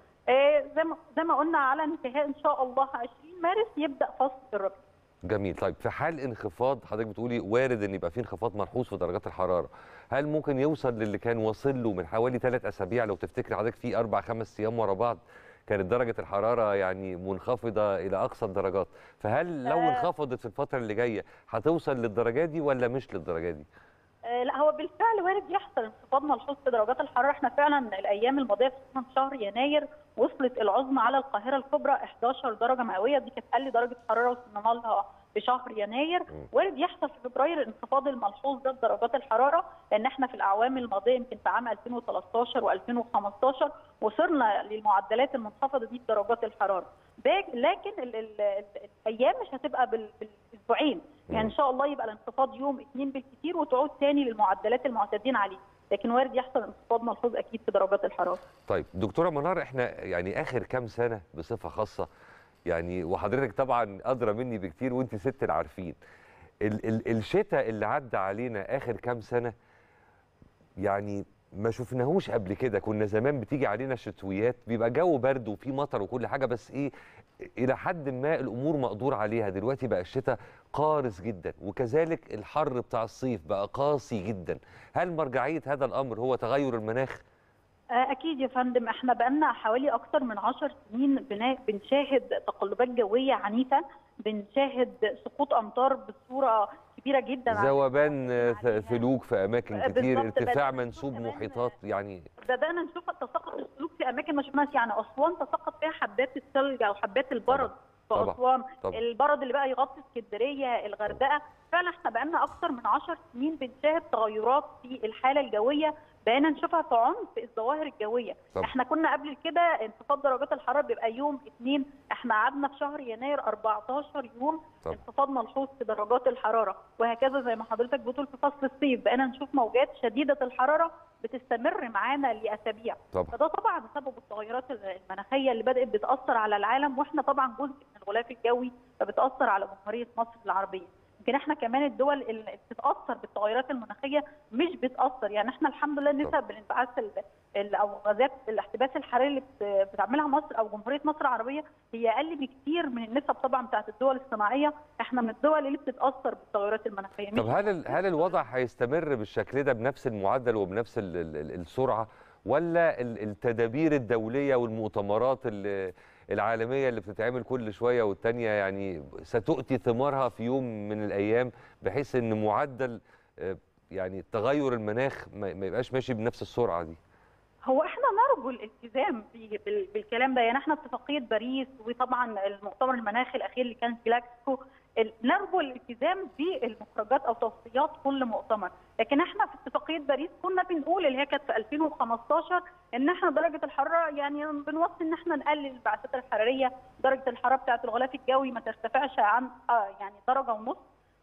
زي ما قلنا على انتهاء ان شاء الله 20 مارس يبدا فصل الربيع. جميل. طيب في حال انخفاض، حضرتك بتقولي وارد ان يبقى في انخفاض ملحوظ في درجات الحراره، هل ممكن يوصل للي كان واصل له من حوالي 3 اسابيع؟ لو تفتكر حضرتك في 4-5 ايام ورا بعض كانت درجه الحراره يعني منخفضه الى اقصى الدرجات، فهل لو انخفضت في الفتره اللي جايه هتوصل للدرجات دي ولا مش للدرجات دي؟ لا هو بالفعل وارد يحصل انخفاض ملحوظ في درجات الحراره. احنا فعلا الايام الماضيه في شهر يناير وصلت العظمى على القاهره الكبرى 11 درجه مئويه، دي كانت اقل درجه حراره وصلنا لها في شهر يناير. وارد يحصل في فبراير الانخفاض الملحوظ ده درجات الحراره، لان احنا في الاعوام الماضيه يمكن في عام 2013 و2015 وصلنا للمعدلات المنخفضه دي في درجات الحراره، لكن الايام مش هتبقى بالاسبوعين، يعني ان شاء الله يبقى الانخفاض يوم 2 بالكثير وتعود ثاني للمعدلات المعتادين عليه، لكن وارد يحصل انخفاض ملحوظ اكيد في درجات الحراره. طيب دكتوره منار، احنا يعني اخر كام سنه بصفه خاصه يعني، وحضرتك طبعا ادرى مني بكتير وانت ست العارفين، الشتاء اللي عدى علينا اخر كام سنه يعني ما شفناهوش قبل كده. كنا زمان بتيجي علينا شتويات بيبقى جو برد وفي مطر وكل حاجه، بس ايه الى حد ما الامور مقدور عليها. دلوقتي بقى الشتاء قارس جدا، وكذلك الحر بتاع الصيف بقى قاسي جدا. هل مرجعيه هذا الامر هو تغير المناخ؟ أكيد يا فندم، احنا بقالنا حوالي أكتر من 10 سنين بنشاهد تقلبات جوية عنيفة، بنشاهد سقوط أمطار بصورة كبيرة جدا، ذوبان ثلوج في أماكن كتير، ارتفاع منسوب محيطات، يعني بدأنا نشوف تساقط الثلوج في أماكن ما شفناهاش. يعني أسوان تساقط فيها حبات الثلج أو حبات البرد في أسوان، البرد اللي بقى يغطي اسكندرية، الغردقة. فعلا احنا بقالنا أكتر من 10 سنين بنشاهد تغيرات في الحالة الجوية، بقينا نشوفها في عنف الظواهر الجويه. احنا كنا قبل كده انخفاض درجات الحراره بيبقى يوم 2، احنا قعدنا في شهر يناير 14 يوم انخفاض ملحوظ في درجات الحراره، وهكذا زي ما حضرتك بتقول في فصل الصيف بقينا نشوف موجات شديده الحراره بتستمر معانا لاسابيع. فده طبعا بسبب التغيرات المناخيه اللي بدات بتاثر على العالم، واحنا طبعا جزء من الغلاف الجوي فبتاثر على جمهوريه مصر العربيه. يمكن احنا كمان الدول اللي بتتاثر بالتغيرات المناخيه مش بتاثر، يعني احنا الحمد لله نسب الانبعاث او غازات الاحتباس الحراري اللي بتعملها مصر او جمهوريه مصر العربيه هي اقل بكتير من النسب طبعا بتاعت الدول الصناعيه، احنا من الدول اللي بتتاثر بالتغيرات المناخيه. طب هل الوضع هيستمر بالشكل ده بنفس المعدل وبنفس السرعه، ولا التدابير الدوليه والمؤتمرات العالميه اللي بتتعمل كل شويه والتانيه يعني ستؤتي ثمارها في يوم من الايام، بحيث ان معدل يعني تغير المناخ ما يبقاش ماشي بنفس السرعه دي؟ هو احنا نرجو الالتزام بالكلام ده، يعني احنا اتفاقيه باريس وطبعا المؤتمر المناخي الاخير اللي كان في لاكسكو نرجو الالتزام بالمخرجات او توصيات كل مؤتمر، لكن احنا في اتفاقيه باريس كنا بنقول اللي هي كانت في 2015 ان احنا درجه الحراره يعني بنوصي ان احنا نقلل الانبعاثات الحراريه، درجه الحراره بتاعه الغلاف الجوي ما ترتفعش عن يعني 1.5 درجة،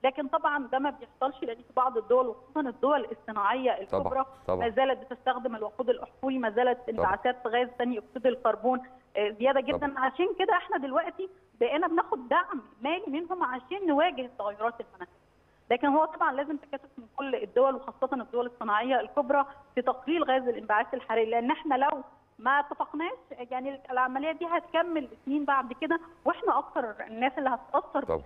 لكن طبعا ده ما بيحصلش لان في بعض الدول وخصوصا الدول الصناعيه الكبرى ما زالت بتستخدم الوقود الاحفوري، ما زالت انبعاثات غاز ثاني اكسيد الكربون زياده جدا، عشان كده احنا دلوقتي بقينا بناخد دعم مالي منهم عشان نواجه التغيرات المناخيه، لكن هو طبعا لازم تكاتف من كل الدول وخاصه الدول الصناعيه الكبرى في تقليل غاز الانبعاث الحراري، لان احنا لو ما اتفقناش يعني العمليه دي هتكمل سنين بعد كده واحنا اكثر الناس اللي هتتاثر. طبعا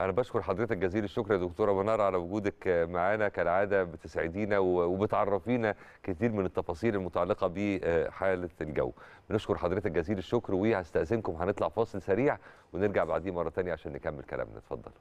انا بشكر حضرتك جزيل الشكر يا دكتوره منار على وجودك معانا، كالعاده بتسعدينا وبتعرفينا كتير من التفاصيل المتعلقه بحاله الجو. بنشكر حضرتك جزيل الشكر وهستأذنكم، هنطلع فاصل سريع ونرجع بعديه مره ثانيه عشان نكمل كلامنا. اتفضلوا.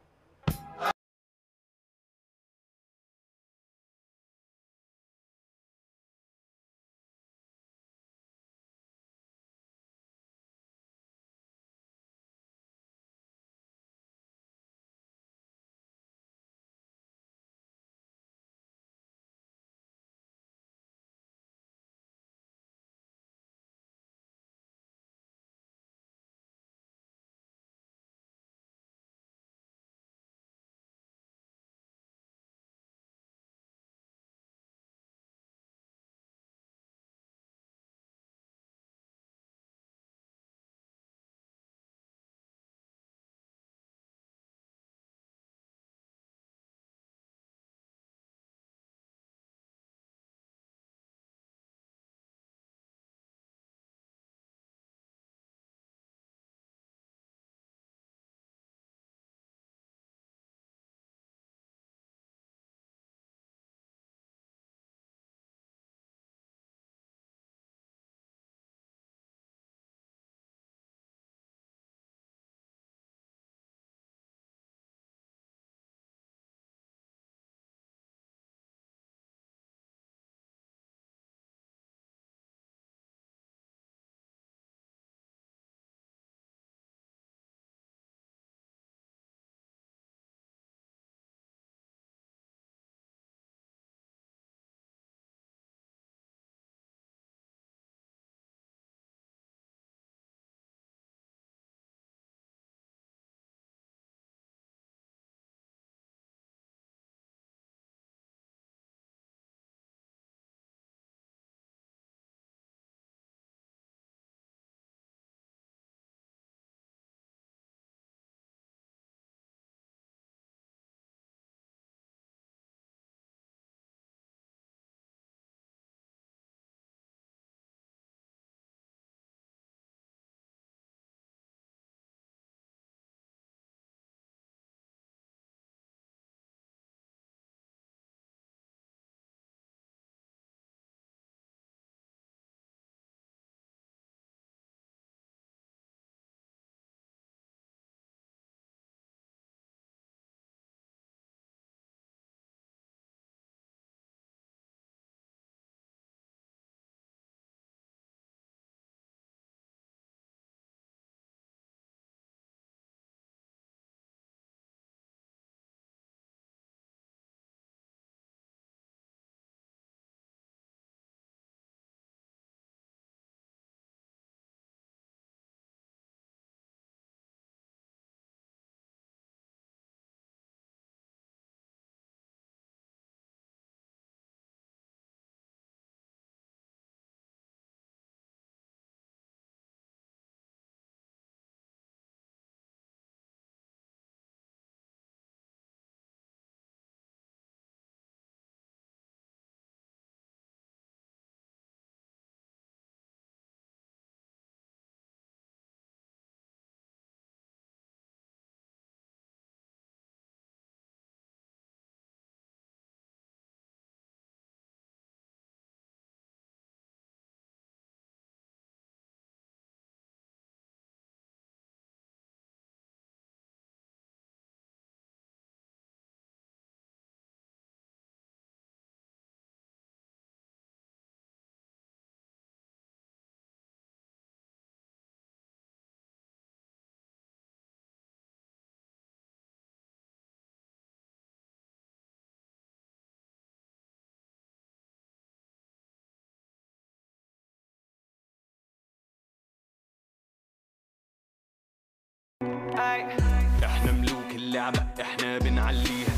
احنا ملوك اللعبة، احنا بنعليها،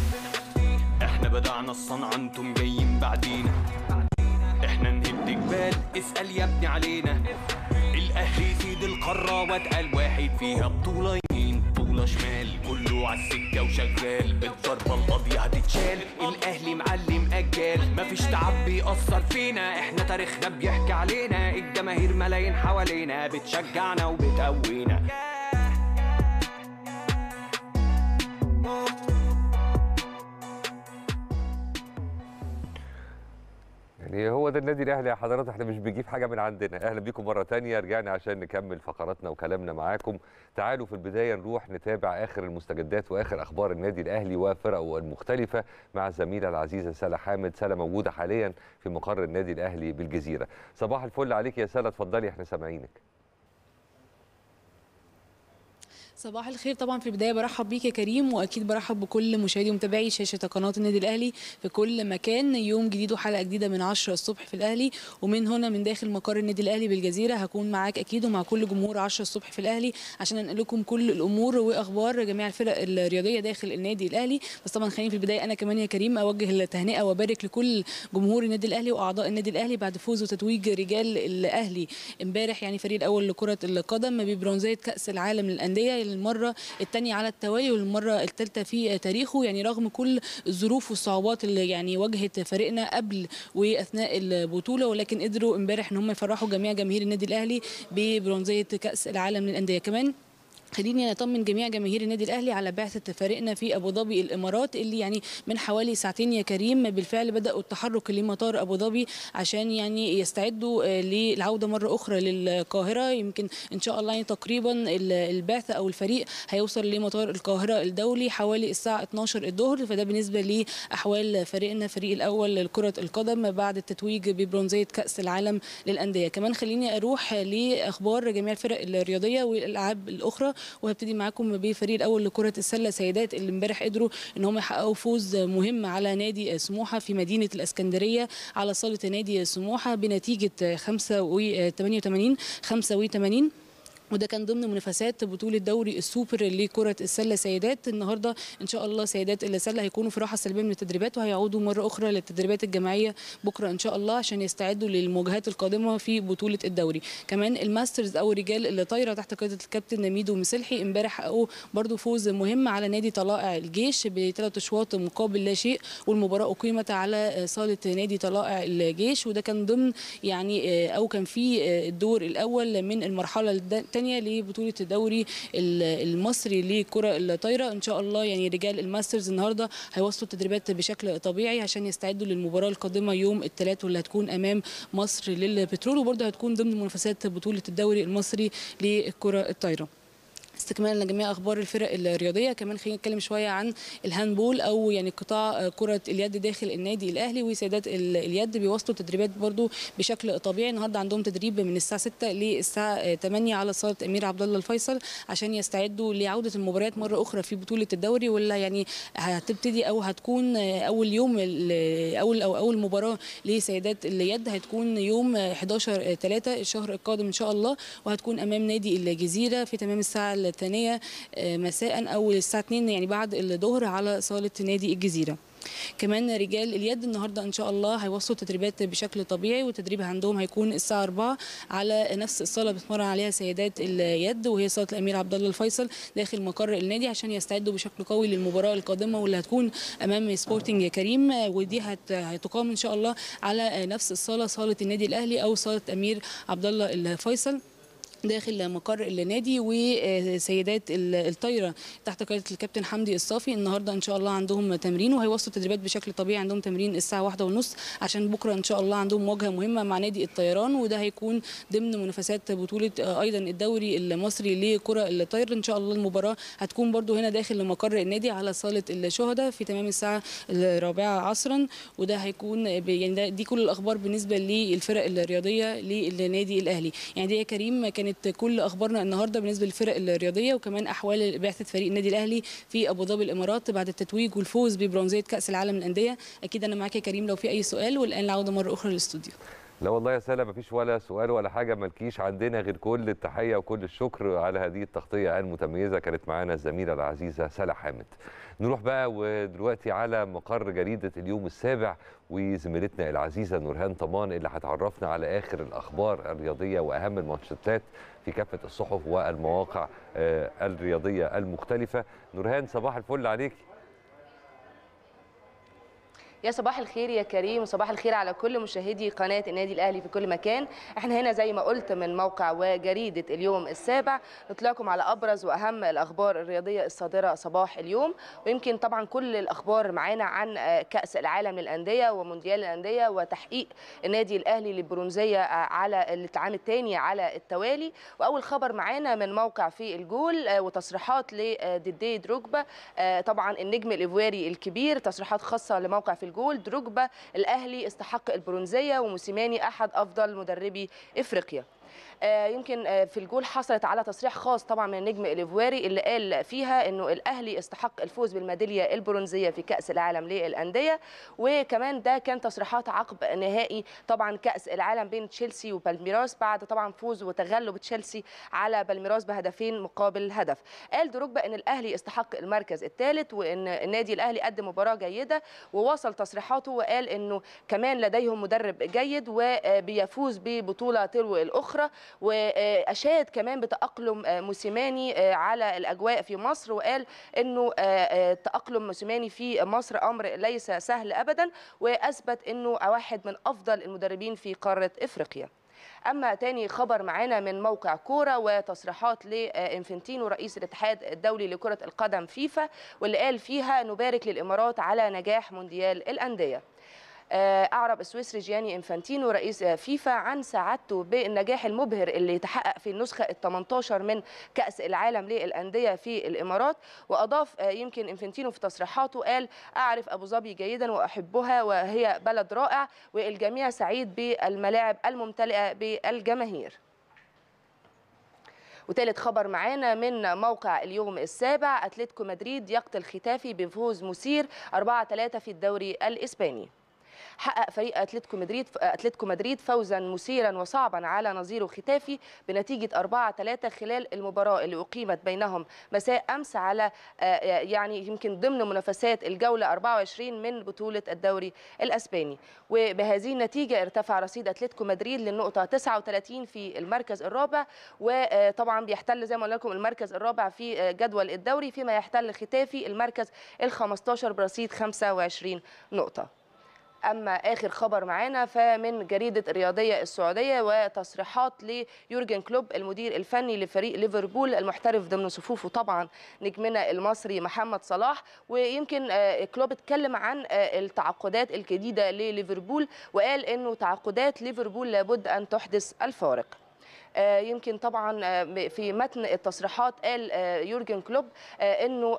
احنا بدعنا الصنعة انتم جايين بعدينا، احنا نهد جبال اسأل يا ابني علينا، الاهلي سيد القارة واتقل واحد فيها، بطولة يمين بطولة شمال كله عالسكة وشغال، بالضربة القضية هتتشال، الاهلي معلم اجيال، مفيش تعب بيأثر فينا، احنا تاريخنا بيحكي علينا، الجماهير ملايين حوالينا بتشجعنا وبتقوينا. يعني هو ده النادي الاهلي يا حضرات، احنا مش بنجيب حاجه من عندنا. اهلا بيكم مره ثانيه، رجعنا عشان نكمل فقراتنا وكلامنا معاكم. تعالوا في البدايه نروح نتابع اخر المستجدات واخر اخبار النادي الاهلي وفرقه المختلفه مع زميله العزيزه ساله حامد. ساله موجوده حاليا في مقر النادي الاهلي بالجزيره. صباح الفل عليك يا ساله، اتفضلي احنا سامعينك. صباح الخير. طبعا في البدايه برحب بيك يا كريم، واكيد برحب بكل مشاهدي ومتابعي شاشه قناه النادي الاهلي في كل مكان. يوم جديد وحلقه جديده من 10 الصبح في الاهلي، ومن هنا من داخل مقر النادي الاهلي بالجزيره هكون معاك اكيد ومع كل جمهور 10 الصبح في الاهلي عشان انقل لكم كل الامور واخبار جميع الفرق الرياضيه داخل النادي الاهلي. بس طبعا خليني في البدايه انا كمان يا كريم اوجه التهنئه وابارك لكل جمهور النادي الاهلي واعضاء النادي الاهلي بعد فوز وتتويج رجال الاهلي امبارح، يعني فريق الاول لكره القدم، ببرونزيه كاس العالم للانديه المرة الثانية على التوالي والمرة الثالثة في تاريخه، يعني رغم كل الظروف والصعوبات اللي يعني واجهت فريقنا قبل واثناء البطولة، ولكن قدروا امبارح ان هم يفرحوا جميع جماهير النادي الاهلي ببرونزية كأس العالم للأندية. كمان خليني اطمن جميع جماهير النادي الاهلي على بعثه فريقنا في ابو ظبي الامارات، اللي يعني من حوالي ساعتين يا كريم بالفعل بداوا التحرك لمطار ابو ظبي عشان يعني يستعدوا للعوده مره اخرى للقاهره. يمكن ان شاء الله يعني تقريبا البعثه او الفريق هيوصل لمطار القاهره الدولي حوالي الساعه 12 الظهر. فده بالنسبه لاحوال فريقنا، فريق الاول لكره القدم، بعد التتويج ببرونزيه كاس العالم للانديه. كمان خليني اروح لاخبار جميع الفرق الرياضيه والالعاب الاخرى، وهبتدي معاكم بفريق الاول لكره السله سيدات، اللي امبارح قدروا ان هم يحققوا فوز مهم على نادي سموحه في مدينه الاسكندريه على صاله نادي سموحه بنتيجه 85-85. وده كان ضمن منافسات بطوله دوري السوبر لكره السله سيدات. النهارده ان شاء الله سيدات السله هيكونوا في راحه سلبيه من التدريبات، وهيعودوا مره اخرى للتدريبات الجماعيه بكره ان شاء الله عشان يستعدوا للمواجهات القادمه في بطوله الدوري. كمان الماسترز او رجال اللي طايره تحت قياده الكابتن ميدو مسلحي امبارح حققوا برضو فوز مهم على نادي طلائع الجيش بثلاث اشواط مقابل لا شيء، والمباراه اقيمت على صاله نادي طلائع الجيش. وده كان ضمن يعني او كان في الدور الاول من المرحله لبطوله الدوري المصري للكره الطايره. ان شاء الله يعني رجال الماسترز النهارده هيواصلوا التدريبات بشكل طبيعي عشان يستعدوا للمباراه القادمه يوم الثلاث، واللي هتكون امام مصر للبترول، وبرضه هتكون ضمن منافسات بطوله الدوري المصري للكره الطايره. استكمالا لجميع اخبار الفرق الرياضيه، كمان خلينا نتكلم شويه عن الهاندبول او يعني قطاع كره اليد داخل النادي الاهلي. وسيدات اليد بيواصلوا تدريبات برضو بشكل طبيعي، النهارده عندهم تدريب من الساعه 6 للساعه 8 على صاله امير عبد الله الفيصل عشان يستعدوا لعوده المباريات مره اخرى في بطوله الدوري، ولا يعني هتبتدي او هتكون اول يوم اول مباراه لسيدات اليد هتكون يوم 11/3 الشهر القادم ان شاء الله، وهتكون امام نادي الجزيره في تمام الساعه الثانية مساء أو الساعة 2 يعني بعد الظهر على صالة نادي الجزيرة. كمان رجال اليد النهارده ان شاء الله هيوصلوا تدريبات بشكل طبيعي، والتدريب عندهم هيكون الساعه 4 على نفس الصاله بتمرن عليها سيدات اليد، وهي صاله الامير عبد الله الفيصل داخل مقر النادي عشان يستعدوا بشكل قوي للمباراه القادمه واللي هتكون امام سبورتنج يا كريم، ودي هتقام ان شاء الله على نفس الصاله، صاله النادي الاهلي او صاله امير عبد الله الفيصل داخل مقر النادي. وسيدات الطايره تحت قياده الكابتن حمدي الصافي النهارده ان شاء الله عندهم تمرين، وهيواصلوا تدريبات بشكل طبيعي، عندهم تمرين الساعه 1:30 عشان بكره ان شاء الله عندهم مواجهه مهمه مع نادي الطيران، وده هيكون ضمن منافسات بطوله ايضا الدوري المصري لكره الطايره. ان شاء الله المباراه هتكون برده هنا داخل مقر النادي على صاله الشهداء في تمام الساعه 4:00 عصرا، وده هيكون يعني دي كل الاخبار بالنسبه للفرق الرياضيه للنادي الاهلي. يعني دي يا كريم كانت كل اخبارنا النهارده بالنسبه للفرق الرياضيه، وكمان احوال بعثه فريق النادي الاهلي في ابو ظبي الامارات بعد التتويج والفوز ببرونزيه كاس العالم للانديه. اكيد انا معاك يا كريم لو في اي سؤال، والان العوده مره اخرى للاستوديو. لا والله يا سالة مفيش ولا سؤال ولا حاجة ملكيش عندنا غير كل التحية وكل الشكر على هذه التغطية المتميزة. كانت معانا الزميلة العزيزة سالة حامد. نروح بقى ودلوقتي على مقر جريدة اليوم السابع وزميلتنا العزيزة نورهان طمان اللي هتعرفنا على آخر الأخبار الرياضية وأهم المانشيتات في كافة الصحف والمواقع الرياضية المختلفة. نورهان صباح الفل عليك. يا صباح الخير يا كريم وصباح الخير على كل مشاهدي قناة النادي الأهلي في كل مكان. احنا هنا زي ما قلت من موقع وجريدة اليوم السابع نطلعكم على أبرز وأهم الأخبار الرياضية الصادرة صباح اليوم، ويمكن طبعا كل الأخبار معانا عن كأس العالم للأندية ومونديال الأندية وتحقيق النادي الأهلي للبرونزية على العام الثاني على التوالي. وأول خبر معانا من موقع في الجول وتصريحات لديدي دروجبا، طبعا النجم الإيفواري الكبير، تصريحات خاصة لموقع في الجول. دروجبا: الأهلي استحق البرونزية وموسيماني أحد أفضل مدربي إفريقيا. يمكن في الجول حصلت على تصريح خاص طبعا من النجم الإيفواري اللي قال فيها انه الأهلي استحق الفوز بالميدالية البرونزية في كأس العالم للأندية. وكمان ده كان تصريحات عقب نهائي طبعا كأس العالم بين تشيلسي وبالميراس، بعد طبعا فوز وتغلب تشيلسي على بالميراس ب2 مقابل هدف. قال دروجبا ان الأهلي استحق المركز الثالث وان النادي الأهلي قدم مباراة جيدة، ووصل تصريحاته وقال انه كمان لديهم مدرب جيد وبيفوز ببطولة تلو الأخرى. وأشاد كمان بتأقلم موسيماني على الأجواء في مصر، وقال أنه تأقلم موسيماني في مصر أمر ليس سهل أبدا، وأثبت أنه واحد من أفضل المدربين في قارة إفريقيا. أما تاني خبر معانا من موقع كورة وتصريحات لإنفنتينو رئيس الاتحاد الدولي لكرة القدم فيفا، واللي قال فيها: نبارك للإمارات على نجاح مونديال الأندية. أعرب السويسري جياني إنفانتينو رئيس فيفا عن سعادته بالنجاح المبهر اللي تحقق في النسخة ال18 من كأس العالم للأندية في الإمارات. وأضاف يمكن إنفانتينو في تصريحاته قال: أعرف أبو ظبي جيدا وأحبها وهي بلد رائع والجميع سعيد بالملاعب الممتلئة بالجماهير. وثالث خبر معانا من موقع اليوم السابع: أتلتيكو مدريد يقتل خيتافي بفوز مثير 4-3 في الدوري الإسباني. حقق فريق أتلتيكو مدريد فوزا مثيرا وصعبا على نظيره خيتافي بنتيجة 4-3 خلال المباراة اللي أقيمت بينهم مساء أمس على يعني يمكن ضمن منافسات الجولة 24 من بطولة الدوري الأسباني. وبهذه النتيجة ارتفع رصيد أتلتيكو مدريد للنقطة 39 في المركز الرابع، وطبعا بيحتل زي ما قلنا لكم المركز الرابع في جدول الدوري، فيما يحتل خيتافي المركز ال15 برصيد 25 نقطة. أما آخر خبر معانا فمن جريدة الرياضية السعودية وتصريحات ليورغن كلوب المدير الفني لفريق ليفربول المحترف ضمن صفوفه طبعا نجمنا المصري محمد صلاح. ويمكن كلوب اتكلم عن التعاقدات الجديدة لليفربول وقال أنه تعاقدات ليفربول لابد أن تحدث الفارق. يمكن طبعا في متن التصريحات قال يورغن كلوب انه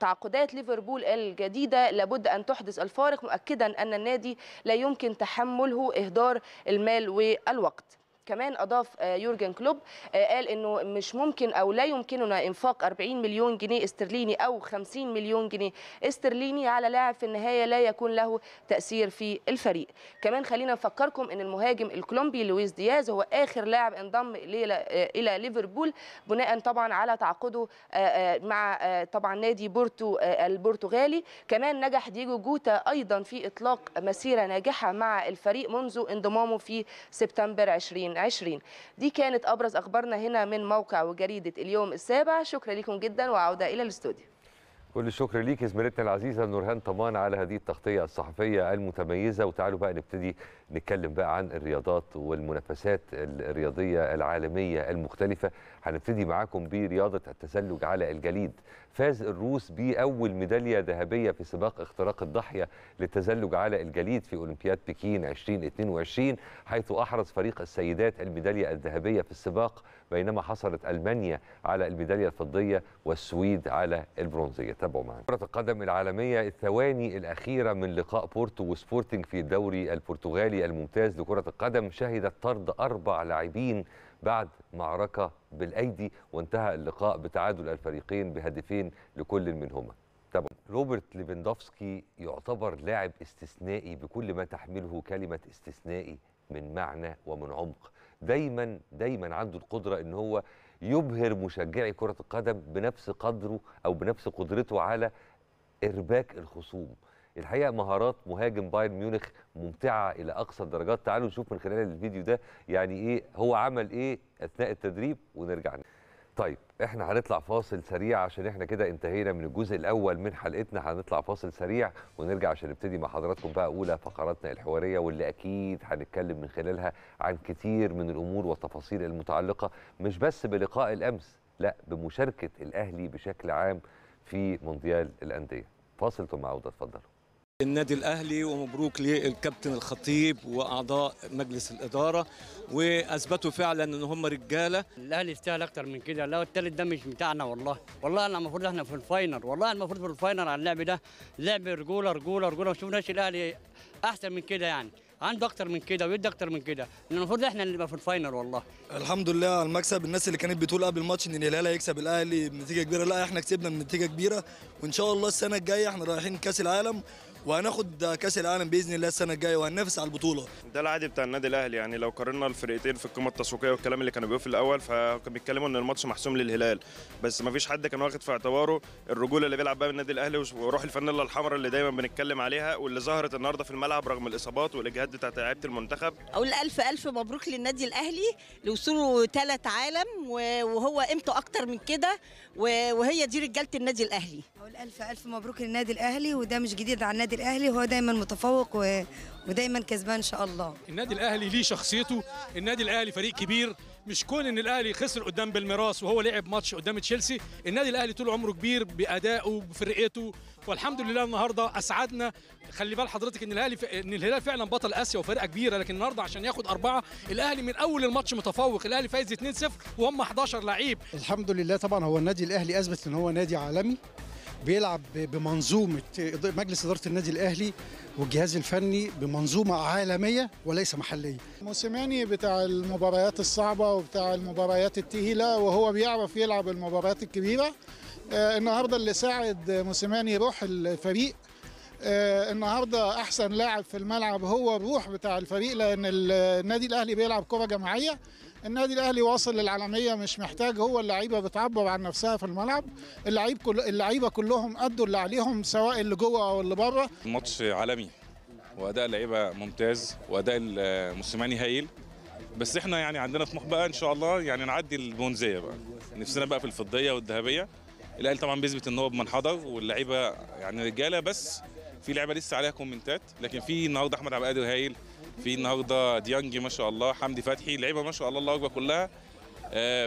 تعاقدات ليفربول الجديده لابد ان تحدث الفارق، مؤكدا ان النادي لا يمكن تحمله اهدار المال والوقت. كمان أضاف يورغن كلوب قال أنه مش ممكن أو لا يمكننا إنفاق 40 مليون جنيه استرليني أو 50 مليون جنيه استرليني على لاعب في النهاية لا يكون له تأثير في الفريق. كمان خلينا نفكركم أن المهاجم الكولومبي لويس دياز هو آخر لاعب انضم إلى ليفربول بناء طبعا على تعاقده مع طبعا نادي بورتو البرتغالي. كمان نجح دييجو جوتا أيضا في إطلاق مسيرة ناجحة مع الفريق منذ انضمامه في سبتمبر 2020. دي كانت أبرز أخبارنا هنا من موقع وجريدة اليوم السابع. شكرا لكم جدا وعودة إلى الاستوديو. كل الشكر ليك زميلتنا العزيزة نورهان طمان على هذه التغطية الصحفية المتميزة. وتعالوا بقى نبتدي نتكلم بقى عن الرياضات والمنافسات الرياضية العالمية المختلفة. هنبتدي معاكم برياضة التزلج على الجليد. فاز الروس بأول ميدالية ذهبية في سباق اختراق الضاحية للتزلج على الجليد في أولمبياد بكين 2022، حيث أحرز فريق السيدات الميدالية الذهبية في السباق، بينما حصلت ألمانيا على الميدالية الفضية والسويد على البرونزية. تابعوا معنا. كرة القدم العالمية: الثواني الأخيرة من لقاء بورتو وسبورتنج في الدوري البرتغالي الممتاز لكرة القدم شهدت طرد 4 لاعبين بعد معركة بالأيدي، وانتهى اللقاء بتعادل الفريقين بهدفين لكل منهما. طبعا روبرت ليفاندوفسكي يعتبر لاعب استثنائي بكل ما تحمله كلمة استثنائي من معنى ومن عمق. دايما دايما عنده القدرة ان هو يبهر مشجعي كرة القدم بنفس قدره او بنفس قدرته على ارباك الخصوم. الحقيقة مهارات مهاجم بايرن ميونخ ممتعة إلى أقصى الدرجات. تعالوا نشوف من خلال الفيديو ده يعني إيه هو عمل إيه أثناء التدريب ونرجع. طيب إحنا هنطلع فاصل سريع عشان إحنا كده انتهينا من الجزء الأول من حلقتنا. هنطلع فاصل سريع ونرجع عشان نبتدي مع حضراتكم بقى أولى فقراتنا الحوارية، واللي أكيد هنتكلم من خلالها عن كتير من الأمور والتفاصيل المتعلقة مش بس بلقاء الأمس، لا بمشاركة الأهلي بشكل عام في مونديال الأندية. فاصل ثم عودة، اتفضلوا. النادي الأهلي ومبروك للكابتن الخطيب وأعضاء مجلس الإدارة، وأثبتوا فعلا إن هم رجالة. الأهلي يستاهل أكتر من كده، لا التالت ده مش بتاعنا والله. والله أنا المفروض إحنا في الفاينل، والله المفروض في الفاينل على اللعب ده، لعب رجولة رجولة رجولة. ما شفناش الأهلي أحسن من كده، يعني عنده أكتر من كده ويدي أكتر من كده، المفروض إحنا اللي نبقى في الفاينل والله. الحمد لله على المكسب. الناس اللي كانت بتقول قبل الماتش إن الهلال هيكسب الأهلي بنتيجة كبيرة، لا إحنا كسبنا بنتيجة كبيرة، وإن شاء الله السنة الجاية إحنا رايحين كأس العالم، وهناخد كاس العالم باذن الله السنه الجايه، وهننافس على البطوله. ده العادي بتاع النادي الاهلي، يعني لو قارنا الفرقتين في القيمه التسويقيه والكلام اللي كانوا بيقولوا في الاول، فكانوا بيتكلموا ان الماتش محسوم للهلال، بس ما فيش حد كان واخد في اعتباره الرجوله اللي بيلعب بها النادي الاهلي وروح الفانيلا الحمراء اللي دايما بنتكلم عليها، واللي ظهرت النهارده في الملعب رغم الاصابات والاجهاد بتاعت لعيبه المنتخب. اقول الف الف مبروك للنادي الاهلي لوصوله ثالث عالم، وهو قيمته اكتر من كده، وهي دي رجاله النادي الاهلي. اقول الف الف مبروك للنادي الاهلي، وده مش جديد على النادي الأهلي، هو دايما متفوق ودايما كسبان إن شاء الله. النادي الأهلي ليه شخصيته، النادي الأهلي فريق كبير، مش كون إن الأهلي خسر قدام بالميراس وهو لعب ماتش قدام تشيلسي. النادي الأهلي طول عمره كبير بأدائه وبفرقته، والحمد لله النهارده اسعدنا. خلي بال حضرتك ان الاهلي الهلال فعلا بطل اسيا وفرقه كبيره، لكن النهارده عشان ياخد 4، الاهلي من اول الماتش متفوق، الاهلي فايز 2-0 وهم 11 لعيب. الحمد لله. طبعا هو النادي الأهلي اثبت ان هو نادي عالمي، بيلعب بمنظومة مجلس إدارة النادي الأهلي والجهاز الفني بمنظومة عالمية وليس محلية. موسيماني بتاع المباريات الصعبة وبتاع المباريات التقيلة، وهو بيعرف يلعب المباريات الكبيرة. النهاردة اللي ساعد موسيماني روح الفريق، النهاردة أحسن لاعب في الملعب هو الروح بتاع الفريق، لأن النادي الأهلي بيلعب كرة جماعية. النادي الأهلي واصل للعالمية، مش محتاج، هو اللعيبة بتعبر عن نفسها في الملعب. اللعيبة كلهم أدوا اللي عليهم، سواء اللي جوه أو اللي بره. الماتش عالمي، وأداء اللعيبة ممتاز، وأداء الموسيماني هايل، بس إحنا يعني عندنا طموح بقى إن شاء الله يعني نعدي البونزية بقى، نفسنا بقى في الفضية والذهبية. الأهلي طبعا بيثبت إن هو بمنحدر، واللعيبة يعني رجالة، بس في لعبة لسه عليها كومنتات، لكن في النهارده أحمد عبد القادر هايل، في النهارده ديانجي ما شاء الله، حمدي فتحي، لعيبه ما شاء الله الله اكبر كلها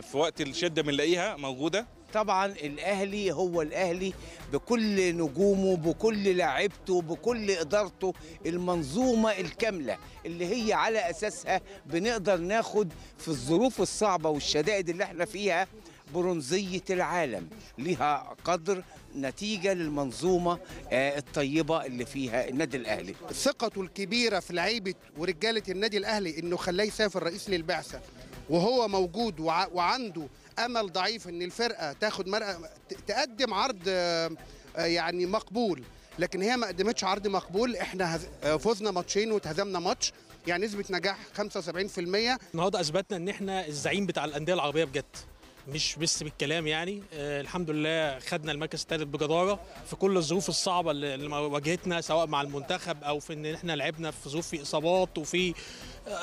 في وقت الشده بنلاقيها موجوده. طبعا الاهلي هو الاهلي بكل نجومه، بكل لاعبته، بكل ادارته، المنظومه الكامله اللي هي على اساسها بنقدر ناخد في الظروف الصعبه والشدائد اللي احنا فيها برونزيه العالم، ليها قدر نتيجه للمنظومه الطيبه اللي فيها النادي الاهلي. ثقته الكبيره في لعيبه ورجاله النادي الاهلي انه خلاه يسافر رئيس للبعثه وهو موجود، وعنده امل ضعيف ان الفرقه تاخد تقدم عرض يعني مقبول، لكن هي ما قدمتش عرض مقبول. احنا فزنا ماتشين وتهزمنا ماتش، يعني نسبه نجاح 75%. النهارده اثبتنا ان احنا الزعيم بتاع الانديه العربيه بجد، مش بس بالكلام يعني. الحمد لله خدنا المركز الثالث بجداره في كل الظروف الصعبه اللي واجهتنا، سواء مع المنتخب او في ان احنا لعبنا في ظروف في اصابات، وفي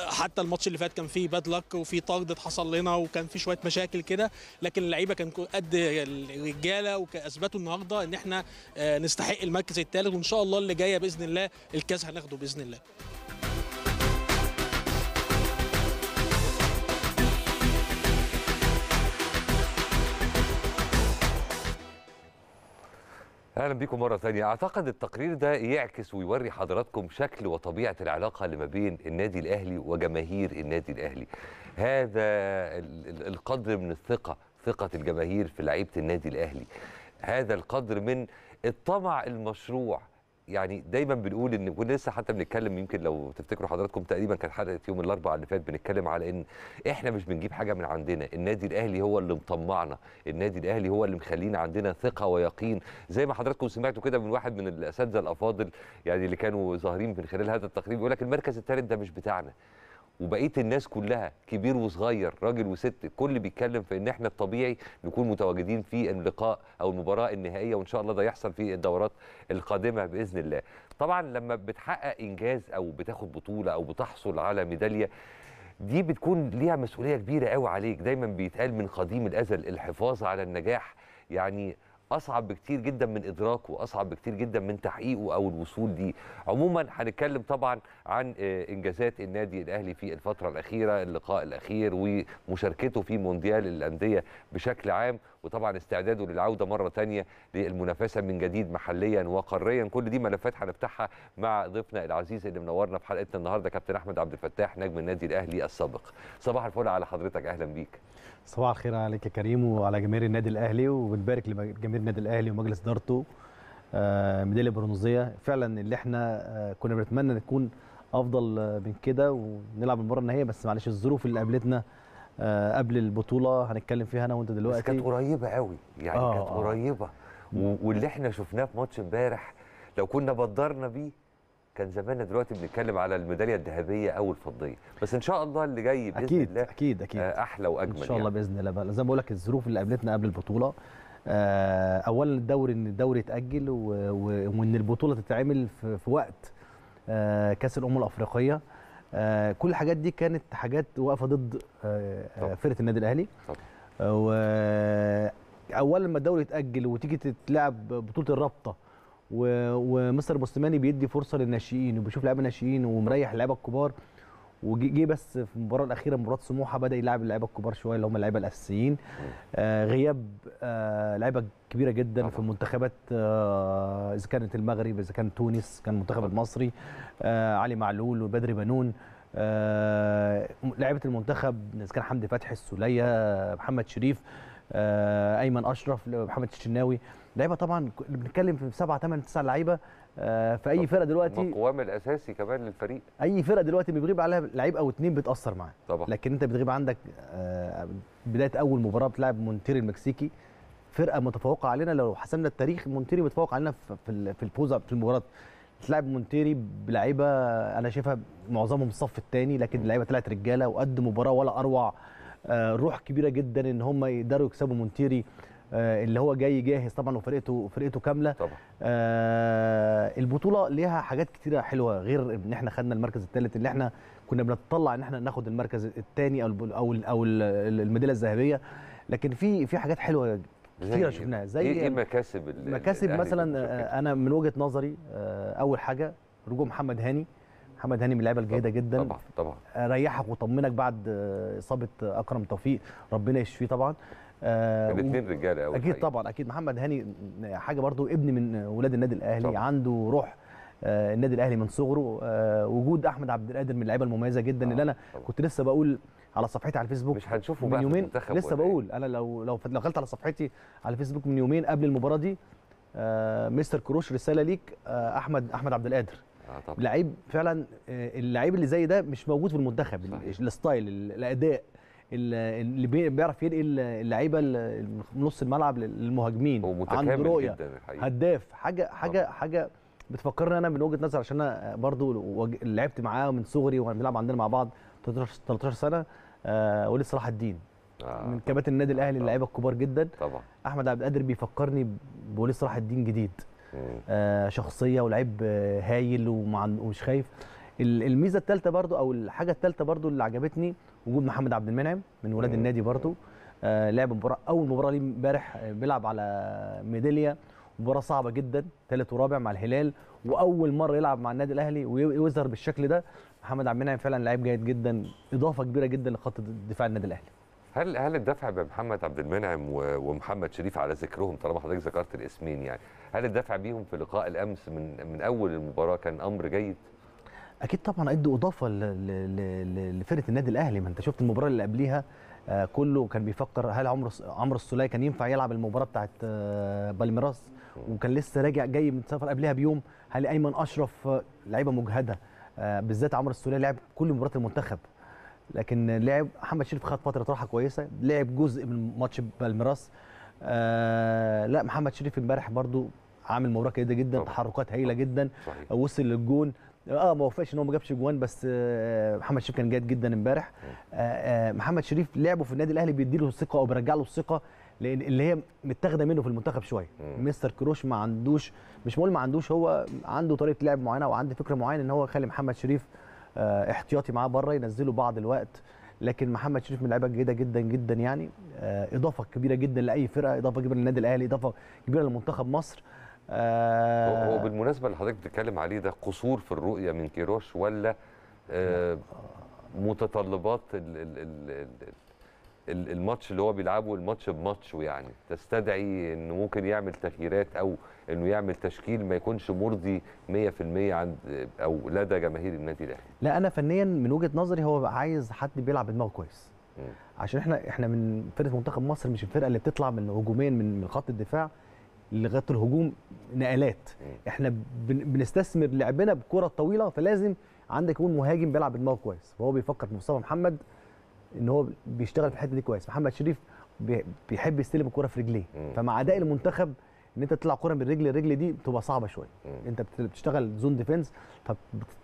حتى الماتش اللي فات كان فيه باد لك وفي طرد اتحصل لنا وكان في شويه مشاكل كده، لكن اللعيبه كان قد الرجاله واثبتوا النهارده ان احنا نستحق المركز الثالث، وان شاء الله اللي جايه باذن الله الكاس هناخده باذن الله. اهلا بكم مره ثانيه. اعتقد التقرير ده يعكس ويوري حضراتكم شكل وطبيعه العلاقه اللي ما بين النادي الاهلي وجماهير النادي الاهلي. هذا القدر من الثقه، ثقه الجماهير في لعيبه النادي الاهلي، هذا القدر من الطمع المشروع. يعني دايما بنقول ان لسه حتى بنتكلم، يمكن لو تفتكروا حضراتكم تقريبا كان حلقه يوم الاربعاء اللي فات بنتكلم على ان احنا مش بنجيب حاجه من عندنا، النادي الاهلي هو اللي مطمعنا، النادي الاهلي هو اللي مخلينا عندنا ثقه ويقين، زي ما حضراتكم سمعتوا كده من واحد من الاساتذه الافاضل يعني اللي كانوا ظاهرين من خلال هذا التقرير، بيقول لك المركز الثالث ده مش بتاعنا، وبقيه الناس كلها كبير وصغير راجل وست كل بيتكلم في ان احنا الطبيعي نكون متواجدين في اللقاء او المباراه النهائيه، وان شاء الله ده يحصل في الدورات القادمه باذن الله. طبعا لما بتحقق انجاز او بتاخد بطوله او بتحصل على ميداليه دي بتكون ليها مسؤوليه كبيره قوي عليك. دايما بيتقال من قديم الازل الحفاظ على النجاح يعني اصعب بكتير جدا من ادراكه، اصعب بكتير جدا من تحقيقه او الوصول دي. عموما هنتكلم طبعا عن انجازات النادي الاهلي في الفتره الاخيره، اللقاء الاخير ومشاركته في مونديال الانديه بشكل عام، وطبعا استعداده للعوده مره ثانيه للمنافسه من جديد محليا وقاريا. كل دي ملفات هنفتحها مع ضيفنا العزيز اللي منورنا في حلقتنا النهارده كابتن احمد عبد الفتاح نجم النادي الاهلي السابق. صباح الفل على حضرتك، اهلا بيك. صباح الخير عليك يا كريم وعلى جماهير النادي الاهلي، وبنبارك لجماهير النادي الاهلي ومجلس ادارته ميداليه برونزيه. فعلا اللي احنا كنا بنتمنى نكون افضل من كده ونلعب المباراه النهائيه، بس معلش الظروف اللي قابلتنا قبل البطوله هنتكلم فيها انا وانت دلوقتي، بس كانت قريبه قوي يعني كانت قريبه. واللي احنا شفناه في ماتش امبارح لو كنا بدرنا بيه كان زماننا دلوقتي بنتكلم على الميداليه الذهبيه او الفضيه، بس ان شاء الله اللي جاي باذن أكيد الله اكيد اكيد احلى واجمل ان شاء الله باذن الله. بقى زي ما بقول لك الظروف اللي قابلتنا قبل البطوله، اولا الدوري ان الدوري اتاجل وان البطوله تتعمل في وقت كاس الامم الافريقيه، كل الحاجات دي كانت حاجات واقفه ضد فرقه النادي الاهلي. اولا لما الدوري اتاجل وتيجي تتلعب بطوله الرابطه ومستر موسيماني بيدي فرصه للناشئين وبيشوف لعيبه ناشئين ومريح اللعيبه الكبار، وجي بس في المباراه الاخيره مباراه سموحه بدا يلعب اللعيبه الكبار شويه اللي هم اللعيبه الاساسيين. غياب لعيبه كبيره جدا في المنتخبات، اذا كانت المغرب اذا كان تونس كان المنتخب المصري، علي معلول وبدري بنون، لعيبه المنتخب اذا كان حمدي فتحي السوليه محمد شريف ايمن اشرف محمد الشناوي، لعيبه طبعا بنتكلم في 7 8 9 لعيبه في اي فرقه دلوقتي، القوام الاساسي كمان للفريق. اي فرقه دلوقتي بيغيب عليها لعيب او اتنين بتاثر معاه طبعا، لكن انت بتغيب عندك بدايه اول مباراه بتلعب مونتيري المكسيكي، فرقه متفوقه علينا لو حسمنا التاريخ مونتيري متفوق علينا في الفوز في المباراه. تلعب مونتيري بلعيبه انا شايفها معظمهم الصف الثاني، لكن اللعيبه طلعت رجاله وقد مباراه ولا اروع. روح كبيره جدا ان هم يقدروا يكسبوا مونتيري اللي هو جاي جاهز طبعا وفرقته كامله طبعا. البطوله ليها حاجات كتيره حلوه غير ان احنا خدنا المركز الثالث اللي احنا كنا بنتطلع ان احنا ناخد المركز الثاني او الميداليه الذهبيه، لكن في حاجات حلوه كتيره شفناها زي ايه مكاسب مثلا انا من وجهه نظري اول حاجه رجوع محمد هاني من اللعيبه الجيده جدا طبعا ريحك وطمنك بعد اصابه اكرم توفيق ربنا يشفيه طبعا. الاثنين رجاله قوي اكيد طبعا اكيد. محمد هاني حاجه برضو ابن من ولاد النادي الاهلي طبعا. عنده روح النادي الاهلي من صغره. وجود احمد عبد القادر من اللعيبه المميزه جدا اللي انا طبعا. كنت لسه بقول على صفحتي على الفيسبوك مش هنشوفه من يومين، لسه بقول انا لو دخلت على صفحتي على الفيسبوك من يومين قبل المباراه دي مستر كروش رساله ليك احمد عبد القادر لعيب فعلا. اللعيب اللي زي ده مش موجود في المنتخب صحيح. الستايل الاداء اللي بيعرف ينقل اللعيبه من نص الملعب للمهاجمين ومتكامل عنده رؤيه جداً هداف حاجه بتفكرني انا من وجهه نظر عشان انا برضو لعبت معاه من صغري واحنا بنلعب عندنا مع بعض 13 سنه وليد صلاح الدين من كباتن النادي الاهلي اللعيبه الكبار جدا طبعا. احمد عبد القادر بيفكرني بوليد صلاح الدين جديد شخصيه ولعيب هايل ومش خايف. الميزه الثالثه برضو او الحاجه الثالثه برضو اللي عجبتني وجود محمد عبد المنعم من ولاد النادي برضو. لعب مباراه اول مباراه ليه امبارح بيلعب على ميداليه، مباراه صعبه جدا ثالث ورابع مع الهلال واول مره يلعب مع النادي الاهلي ويظهر بالشكل ده. محمد عبد المنعم فعلا لعيب جيد جدا، اضافه كبيره جدا لخط دفاع النادي الاهلي. هل الدفع بمحمد عبد المنعم ومحمد شريف على ذكرهم طالما حضرتك ذكرت الاسمين، يعني هل الدفع بيهم في لقاء الامس من اول المباراه كان امر جيد؟ اكيد طبعا ادوا اضافه لفرقه النادي الاهلي. ما انت شفت المباراه اللي قبليها كله كان بيفكر هل عمرو السوليه كان ينفع يلعب المباراه بتاعت بالميراس وكان لسه راجع جاي من سفر قبلها بيوم، هل ايمن اشرف لعيبه مجهده بالذات عمرو السوليه لعب كل مباريات المنتخب، لكن لعب محمد شريف خد فتره راحه كويسه لعب جزء من ماتش بالميراس. لا محمد شريف امبارح برضو عامل مباراه جيده جدا تحركات هايله جدا وصل للجون ما وفقش ان هو ما جابش جوان، بس محمد شريف كان جيد جدا امبارح. محمد شريف لعبه في النادي الاهلي بيديله الثقه او بيرجع له الثقه اللي هي متاخده منه في المنتخب شويه. مستر كروش ما عندوش، مش بقول ما عندوش، هو عنده طريقه لعب معينه وعنده فكره معينه ان هو يخلي محمد شريف احتياطي معاه بره، ينزله بعض الوقت. لكن محمد شريف من اللعيبه الجيده جدا جدا يعني، اضافه كبيره جدا لاي فرقه، اضافه كبيره للنادي الاهلي، اضافه كبيره لمنتخب مصر. هو بالمناسبه اللي حضرتك بتتكلم عليه ده قصور في الرؤيه من كيروش ولا متطلبات الماتش اللي هو بيلعبه، الماتش بماتش، ويعني تستدعي انه ممكن يعمل تغييرات او انه يعمل تشكيل ما يكونش مرضي 100% عند او لدى جماهير النادي الاهلي؟ لا، انا فنيا من وجهه نظري هو عايز حد بيلعب بدماغه كويس، عشان احنا من فرقه منتخب مصر مش الفرقه اللي بتطلع من هجومين من خط الدفاع لغايه الهجوم نقلات. احنا بنستثمر لعبنا بكره طويله، فلازم عندك يكون مهاجم بيلعب بدماغه كويس، وهو بيفكر في مصطفى محمد ان هو بيشتغل في الحته دي كويس. محمد شريف بيحب يستلم الكره في رجليه، فمع اداء المنتخب ان انت تطلع كره من رجل الرجل دي بتبقى صعبه شويه. انت بتشتغل زون ديفنس،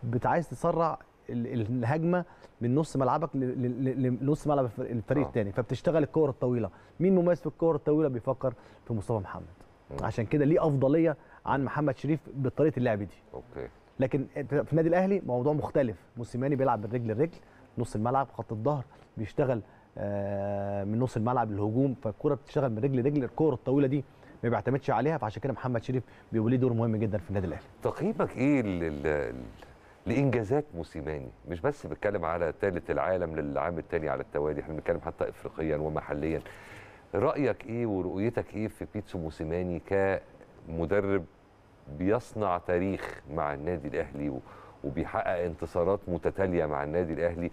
فبتعايز تسرع الهجمه من نص ملعبك لنص ملعب الفريق الثاني، فبتشتغل الكره الطويله. مين مميز في الكره الطويله؟ بيفكر في مصطفى محمد. عشان كده ليه افضليه عن محمد شريف بطريقه اللعب دي. اوكي. لكن في النادي الاهلي موضوع مختلف، موسيماني بيلعب من رجل الرجل، نص الملعب، خط الظهر، بيشتغل من نص الملعب للهجوم، فالكره بتشتغل من رجل لرجل، الكره الطويله دي ما بيعتمدش عليها، فعشان كده محمد شريف بيبقى ليه دور مهم جدا في النادي الاهلي. تقييمك ايه لانجازات موسيماني؟ مش بس بتكلم على ثالث العالم للعام الثاني على التوالي، احنا بنتكلم حتى افريقيا ومحليا. رايك ايه ورؤيتك ايه في بيتسو موسيماني كمدرب بيصنع تاريخ مع النادي الاهلي وبيحقق انتصارات متتاليه مع النادي الاهلي،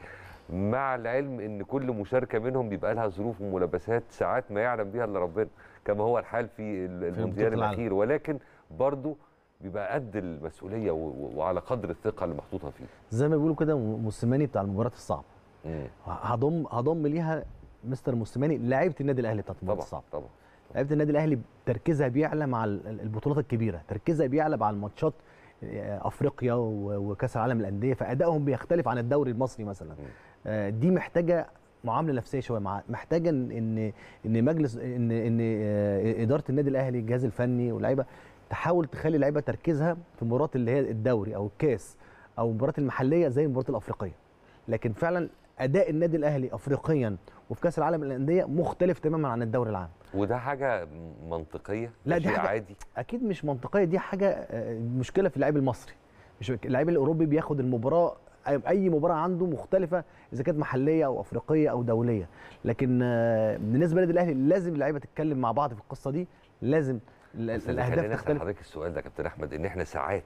مع العلم ان كل مشاركه منهم بيبقى لها ظروف وملابسات ساعات ما يعلم بيها الا ربنا، كما هو الحال في المونديال الاخير، ولكن برضو بيبقى قد المسؤوليه وعلى قدر الثقه اللي محطوطه فيه. زي ما بيقولوا كده موسيماني بتاع المباريات الصعبه. هضم ليها مستر موسيماني لاعيبه النادي الاهلي بتاعت المباريات الصعبه. طبعا لاعيبه النادي الاهلي تركيزها بيعلى مع البطولات الكبيره، تركيزها بيعلى مع الماتشات افريقيا وكاس العالم للانديه، فادائهم بيختلف عن الدوري المصري مثلا. دي محتاجه معامله نفسيه شويه، محتاجه ان مجلس ان اداره النادي الاهلي، الجهاز الفني واللعيبه تحاول تخلي اللعيبه تركيزها في المباريات اللي هي الدوري او الكاس او المباريات المحليه زي المباريات الافريقيه. لكن فعلا اداء النادي الاهلي افريقيا وفي كاس العالم للانديه مختلف تماما عن الدوري العام، وده حاجه منطقيه. لا دي حاجة عادي اكيد مش منطقيه، دي حاجه مشكله في اللاعب المصري، مش اللاعب الاوروبي بياخد المباراه، اي مباراه عنده مختلفه اذا كانت محليه او افريقيه او دوليه. لكن بالنسبه للنادي الاهلي لازم اللعيبه تتكلم مع بعض في القصه دي، لازم الاهداف تختلف. حضرتك السؤال ده يا كابتن احمد، ان احنا ساعات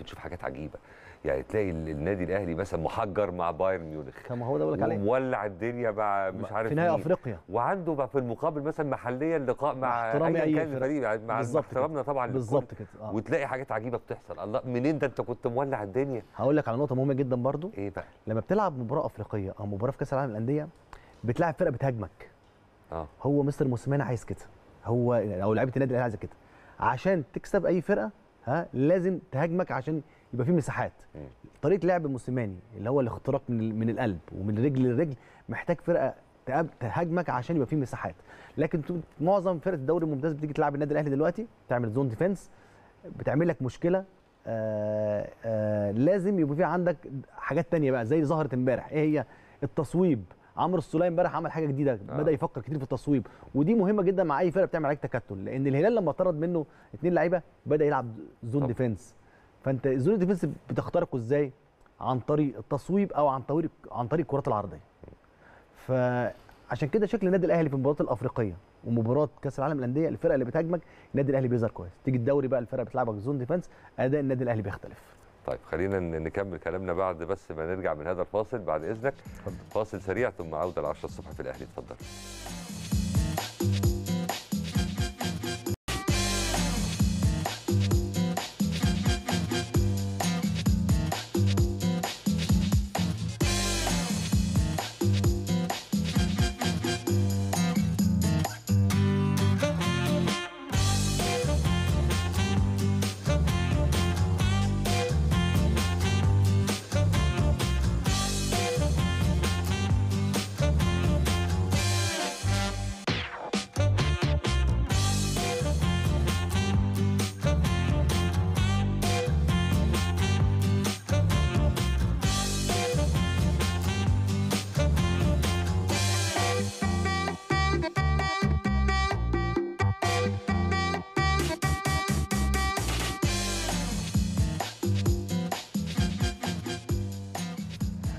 بنشوف حاجات عجيبه، يعني تلاقي النادي الاهلي مثلا محجر مع بايرن ميونخ، كما هو ده بقول لك عليه، مولع الدنيا مع مش عارف في نهائي افريقيا، وعنده بقى في المقابل مثلا محليا لقاء مع اي كان فريق، يعني مع احترامنا طبعا بالظبط كده. وتلاقي حاجات عجيبه بتحصل. الله، منين ده انت كنت مولع الدنيا؟ هقول لك على نقطه مهمه جدا برضو. ايه بقى؟ لما بتلعب مباراه افريقيه او مباراه في كاس العالم للانديه بتلعب فرقه بتهاجمك. هو مستر موسيماني عايز كده، هو او لعيبه النادي الاهلي عايزه كده، عشان تكسب اي فرقه لازم تهاجمك عشان يبقى في مساحات. طريقه لعب موسيماني اللي هو الاختراق من القلب ومن رجل لرجل، محتاج فرقه تهاجمك عشان يبقى في مساحات. لكن معظم فرق الدوري الممتاز بتيجي تلعب النادي الاهلي دلوقتي، بتعمل زون ديفنس، بتعمل لك مشكله. لازم يبقى في عندك حاجات ثانيه بقى زي ظهرت امبارح، ايه هي؟ التصويب. عمرو السوليه امبارح عمل حاجه جديده، بدا يفكر كتير في التصويب، ودي مهمه جدا مع اي فرقه بتعمل عليك تكتل، لان الهلال لما طرد منه 2 لعيبه بدا يلعب زون ديفنس. فانت الزون ديفنس بتخترقه ازاي؟ عن طريق التصويب او عن طريق الكرات العرضيه. فعشان كده شكل النادي الاهلي في المباريات الافريقيه ومباراه كاس العالم للانديه، الفرقه اللي بتهاجمك النادي الاهلي بيظهر كويس، تيجي الدوري بقى الفرقه بتلعبك زون ديفنس، اداء النادي الاهلي بيختلف. طيب خلينا نكمل كلامنا بعد بس ما نرجع من هذا الفاصل بعد اذنك. فاصل سريع ثم عوده ل 10 الصبح في الاهلي. اتفضل.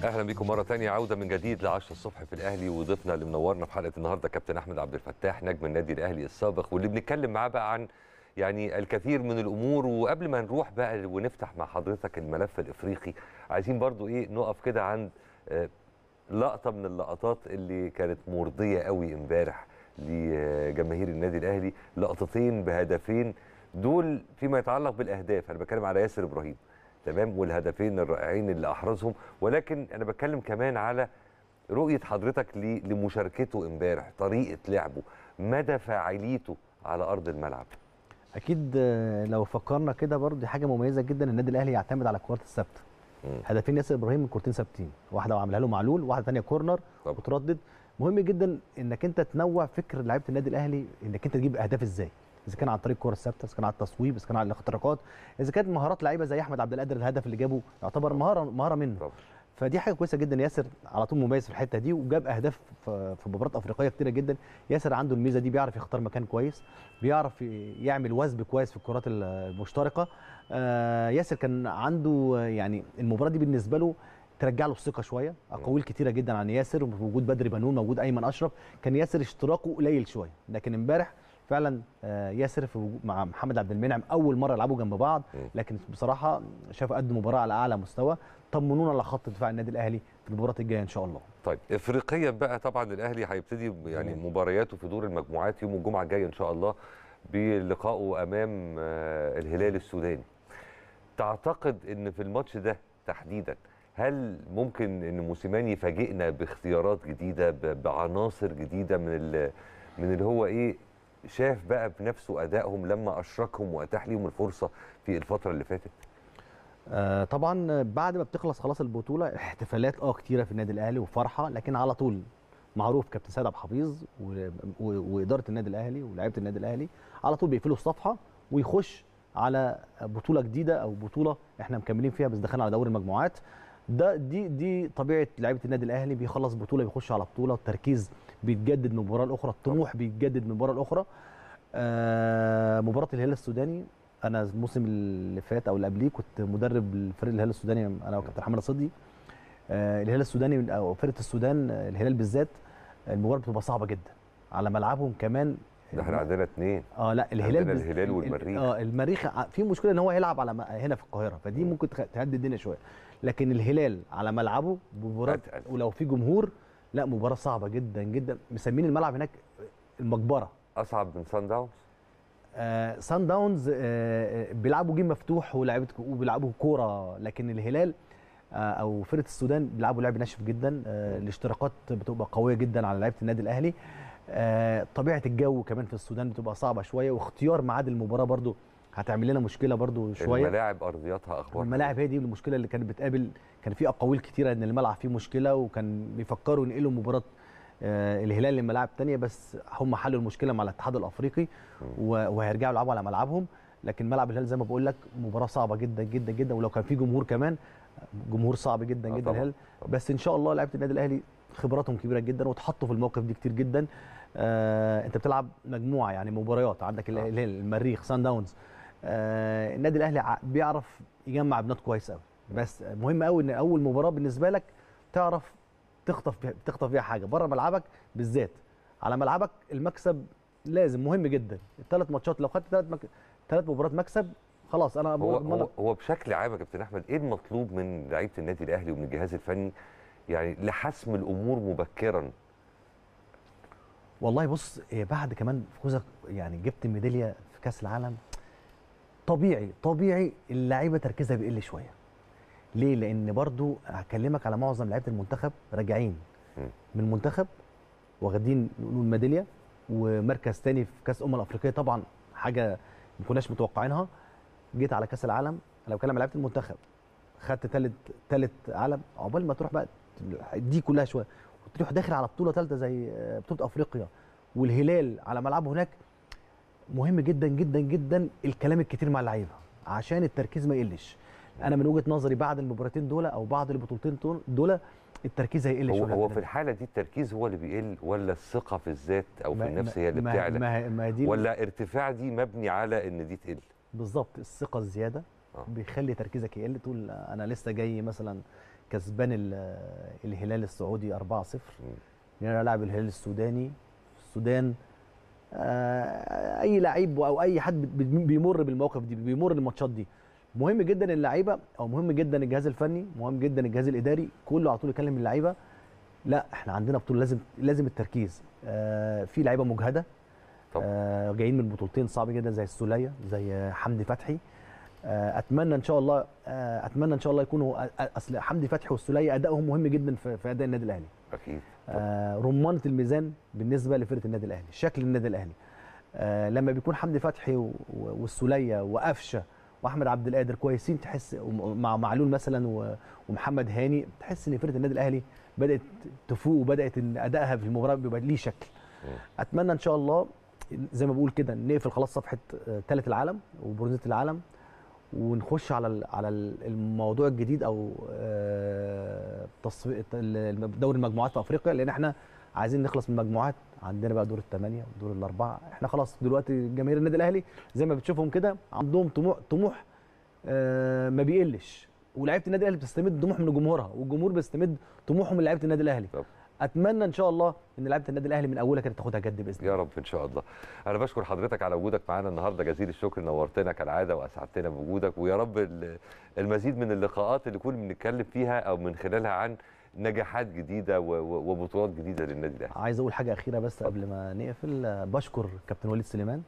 اهلا بكم مره ثانيه، عوده من جديد ل 10 الصبح في الاهلي، وضيفنا اللي منورنا في حلقه النهارده كابتن احمد عبد الفتاح نجم النادي الاهلي السابق، واللي بنتكلم معاه بقى عن يعني الكثير من الامور. وقبل ما نروح بقى ونفتح مع حضرتك الملف الافريقي، عايزين برضو نقف كده عند لقطه من اللقطات اللي كانت مرضيه قوي امبارح لجماهير النادي الاهلي، لقطتين بهدفين دول فيما يتعلق بالاهداف. انا بتكلم على ياسر ابراهيم تمام والهدفين الرائعين اللي احرزهم، ولكن انا بتكلم كمان على رؤيه حضرتك لمشاركته امبارح، طريقه لعبه، مدى فاعليته على ارض الملعب. اكيد لو فكرنا كده برضه حاجه مميزه جدا، النادي الاهلي يعتمد على الكورات الثابته. هدفين ياسر ابراهيم من كورتين ثابتين، واحده وعملها له معلول، واحده ثانيه كورنر وتردد. مهم جدا انك انت تنوع فكر لعيبه النادي الاهلي، انك انت تجيب اهداف ازاي، اذا كان عن طريق الكره الثابته، اذا كان على التصويب، اذا كان على الاختراقات، اذا كانت مهارات لعيبه زي احمد عبد القادر الهدف اللي جابه يعتبر مهاره منه. فدي حاجه كويسه جدا، ياسر على طول مميز في الحته دي، وجاب اهداف في مباريات افريقيه كتيره جدا. ياسر عنده الميزه دي، بيعرف يختار مكان كويس، بيعرف يعمل وثب كويس في الكرات المشتركه. ياسر كان عنده يعني المباراه دي بالنسبه له ترجع له الثقه شويه، اقاويل كتيره جدا عن ياسر، وجود بدري بنون، موجود ايمن اشرف، كان ياسر اشتراكه قليل شويه. لكن امبارح فعلا ياسر مع محمد عبد المنعم اول مره يلعبوا جنب بعض، لكن بصراحه شاف قد مباراه على اعلى مستوى. طمنونا على خط دفاع النادي الاهلي في المباراه الجايه ان شاء الله. طيب افريقيا بقى، طبعا الاهلي هيبتدي يعني مبارياته في دور المجموعات يوم الجمعه الجايه ان شاء الله بلقائه امام الهلال السوداني. تعتقد ان في الماتش ده تحديدا هل ممكن ان موسيماني يفاجئنا باختيارات جديده، بعناصر جديده من اللي هو شاف بقى بنفسه ادائهم لما اشركهم واتاح ليهم الفرصه في الفتره اللي فاتت؟ طبعا بعد ما بتخلص خلاص البطوله احتفالات كتيره في النادي الاهلي وفرحه، لكن على طول معروف كابتن سيد عبد الحفيظ واداره النادي الاهلي ولاعيبه النادي الاهلي على طول بيقفلوا الصفحه ويخش على بطوله جديده او بطوله احنا مكملين فيها بس دخلنا على دوري المجموعات. ده دي طبيعه لعيبه النادي الاهلي، بيخلص بطوله بيخش على بطوله، التركيز بيتجدد من المباراه الاخرى، الطموح بيتجدد من المباراه الاخرى. مباراه الهلال السوداني، انا الموسم اللي فات او اللي قبليه كنت مدرب الفريق الهلال السوداني انا وكابتن حمد صدي. الهلال السوداني او فرقه السودان، الهلال بالذات المباراه بتبقى صعبه جدا على ملعبهم كمان. احنا عندنا اثنين لا، الهلال والمريخ. المريخ في مشكله ان هو هيلعب على هنا في القاهره، فدي ممكن تهدد الدنيا شويه، لكن الهلال على ملعبه بمباراه ولو في جمهور، لا مباراه صعبه جدا جدا. مسمين الملعب هناك المقبره، اصعب من سانداونز. سانداونز بيلعبوا جيم مفتوح وبيلعبوا كوره، لكن الهلال او فرقه السودان بيلعبوا لعب ناشف جدا. الاشتراكات بتبقى قويه جدا على لعيبه النادي الاهلي. طبيعه الجو كمان في السودان بتبقى صعبه شويه، واختيار ميعاد المباراه برضو هتعمل لنا مشكله برضو شويه. الملاعب ارضياتها اخبار، الملاعب هي دي المشكله اللي كانت بتقابل، كان في اقاويل كتيره ان الملعب فيه مشكله، وكان بيفكروا ينقلوا مباراه الهلال لملاعب ثانيه، بس هم حلوا المشكله مع الاتحاد الافريقي وهيرجعوا يلعبوا على ملعبهم. لكن ملعب الهلال زي ما بقول لك مباراه صعبه جدا جدا جدا، ولو كان في جمهور كمان، جمهور صعب جدا جدا الهلال. بس ان شاء الله لعيبه النادي الاهلي خبراتهم كبيره جدا واتحطوا في الموقف دي كتير جدا. انت بتلعب مجموعه يعني مباريات، عندك الهلال، المريخ، سان داونز. النادي الاهلي بيعرف يجمع بنات كويس قوي، بس مهم قوي ان اول مباراه بالنسبه لك تعرف تخطف فيها حاجه بره ملعبك، بالذات على ملعبك المكسب لازم مهم جدا. الثلاث ماتشات لو خدت ثلاث مباريات مكسب خلاص. انا هو بشكل عام يا كابتن احمد ايه المطلوب من لعيبه النادي الاهلي ومن الجهاز الفني يعني لحسم الامور مبكرا؟ والله بص، بعد كمان فوزك يعني جبت ميداليه في كاس العالم، طبيعي اللعيبه تركيزها بيقل شويه. ليه؟ لان برضو هكلمك على معظم لعيبه المنتخب راجعين من المنتخب واخدين ميداليه ومركز ثاني في كاس الافريقيه، طبعا حاجه ما كناش متوقعينها. جيت على كاس العالم، انا بتكلم على لعيبه المنتخب، خدت ثالث عالم. عقبال ما تروح بقى دي كلها شويه وتروح داخل على بطوله ثالثه زي بطوله افريقيا والهلال على ملعبه هناك، مهم جدا جدا جدا الكلام الكتير مع اللعيبه عشان التركيز ما يقلش. انا من وجهه نظري بعد المباراتين دول او بعد البطولتين دول التركيز هيقل شويه. هو في الحاله دي التركيز هو اللي بيقل، ولا الثقه في الذات او في النفس هي اللي بتعلى، ولا ارتفاع دي مبني على ان دي تقل؟ بالظبط، الثقه الزياده بيخلي تركيزك يقل، تقول انا لسه جاي مثلا كسبان الهلال السعودي 4-0، لاعب الهلال السوداني في السودان. اي لعيب او اي حد بيمر بالمواقف دي، بيمر الماتشات دي، مهم جدا اللعيبه، او مهم جدا الجهاز الفني، مهم جدا الجهاز الاداري، كله على طول يكلم اللعيبه، لا احنا عندنا بطوله، لازم التركيز. في لعيبه مجهده جايين من بطولتين صعبه جدا زي السوليه، زي حمدي فتحي. اتمنى ان شاء الله، يكونوا، اصل حمدي فتحي والسوليه ادائهم مهم جدا في اداء النادي الاهلي. اكيد رمانه الميزان بالنسبه لفرقه النادي الاهلي، شكل النادي الاهلي. لما بيكون حمدي فتحي والسوليه وقفشه واحمد عبد القادر كويسين، تحس مع معلول مثلا ومحمد هاني، تحس ان فرقه النادي الاهلي بدات تفوق، وبدات ان ادائها في المباراه بيبقى ليه شكل. اتمنى ان شاء الله زي ما بقول كده نقفل خلاص صفحه ثالث العالم وبرونزه العالم، ونخش على الموضوع الجديد، او تصفيات دوري المجموعات في افريقيا، لان احنا عايزين نخلص من المجموعات. عندنا بقى دور الثمانيه ودور الاربعه، احنا خلاص دلوقتي جماهير النادي الاهلي زي ما بتشوفهم كده عندهم طموح ما بيقلش، ولاعيبه النادي الاهلي بتستمد طموح من جمهورها، والجمهور بيستمد طموحه من لعيبه النادي الاهلي. اتمنى ان شاء الله ان لعيبه النادي الاهلي من اولها كانت تاخدها جد باذن الله. يا رب ان شاء الله. انا بشكر حضرتك على وجودك معانا النهارده، جزيل الشكر، نورتنا كالعاده واسعدتنا بوجودك، ويا رب المزيد من اللقاءات اللي كنا بنتكلم فيها او من خلالها عن نجاحات جديده وبطولات جديده للنادي الاهلي. عايز اقول حاجه اخيره بس قبل ما نقفل، بشكر كابتن وليد سليمان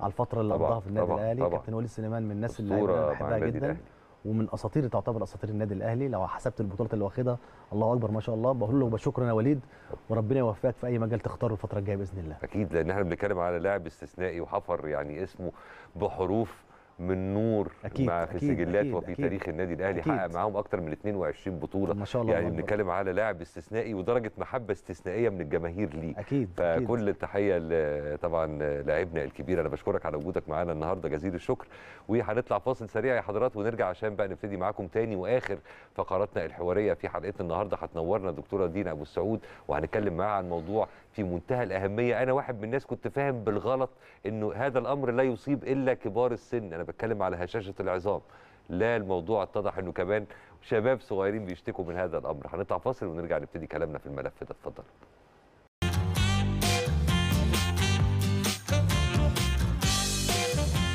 على الفتره اللي قضاها في النادي الاهلي. كابتن وليد سليمان من الناس اللي انا بحبها جدا، ومن اساطير، تعتبر اساطير النادي الاهلي. لو حسبت البطولات اللي واخدها، الله اكبر ما شاء الله. بقول له بشكر يا وليد، وربنا يوفقك في اي مجال تختاره الفتره الجايه باذن الله. اكيد، لان احنا بنتكلم على لاعب استثنائي وحفر يعني اسمه بحروف من نور في السجلات وفي تاريخ النادي الاهلي، حقق معاهم اكتر من 22 بطوله ما شاء الله. يعني بنتكلم على لاعب استثنائي ودرجه محبه استثنائيه من الجماهير ليه. اكيد، فكل التحيه طبعا لاعبنا الكبير. انا بشكرك على وجودك معانا النهارده، جزيل الشكر. وهنطلع فاصل سريع يا حضرات ونرجع عشان بقى نبتدي معاكم تاني واخر فقراتنا الحواريه في حلقتنا النهارده. هتنورنا دكتوره دينا ابو السعود، وهنتكلم معاها عن موضوع في منتهى الاهميه. انا واحد من الناس كنت فاهم بالغلط انه هذا الامر لا يصيب الا كبار السن، انا بتكلم على هشاشه العظام. لا، الموضوع اتضح انه كمان شباب صغيرين بيشتكوا من هذا الامر. هنطلع فاصل ونرجع نبتدي كلامنا في الملف ده. اتفضل.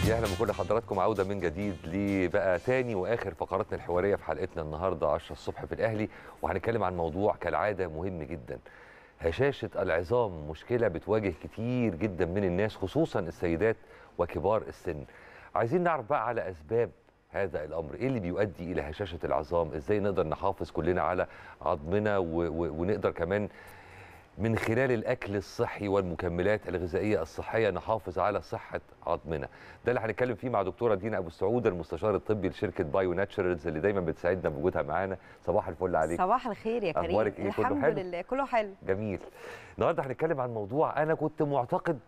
يا اهلا بكل حضراتكم، عوده من جديد لبقى تاني واخر فقراتنا الحواريه في حلقتنا النهارده 10 الصبح في الاهلي، وهنتكلم عن موضوع كالعاده مهم جدا. هشاشة العظام مشكلة بتواجه كتير جدا من الناس، خصوصا السيدات وكبار السن. عايزين نعرف بقى على أسباب هذا الأمر، إيه اللي بيؤدي إلى هشاشة العظام؟ إزاي نقدر نحافظ كلنا على عظمنا ونقدر كمان من خلال الأكل الصحي والمكملات الغذائية الصحية نحافظ على صحة عظمنا. ده اللي هنتكلم فيه مع دكتورة دينا أبو السعود، المستشار الطبي لشركة بايو ناتشرالز اللي دايما بتساعدنا بوجودها معانا. صباح الفل عليك. صباح الخير يا كريم. أخبارك إيه؟ الحمد لله كله حلو. جميل. النهارده هنتكلم عن موضوع أنا كنت معتقد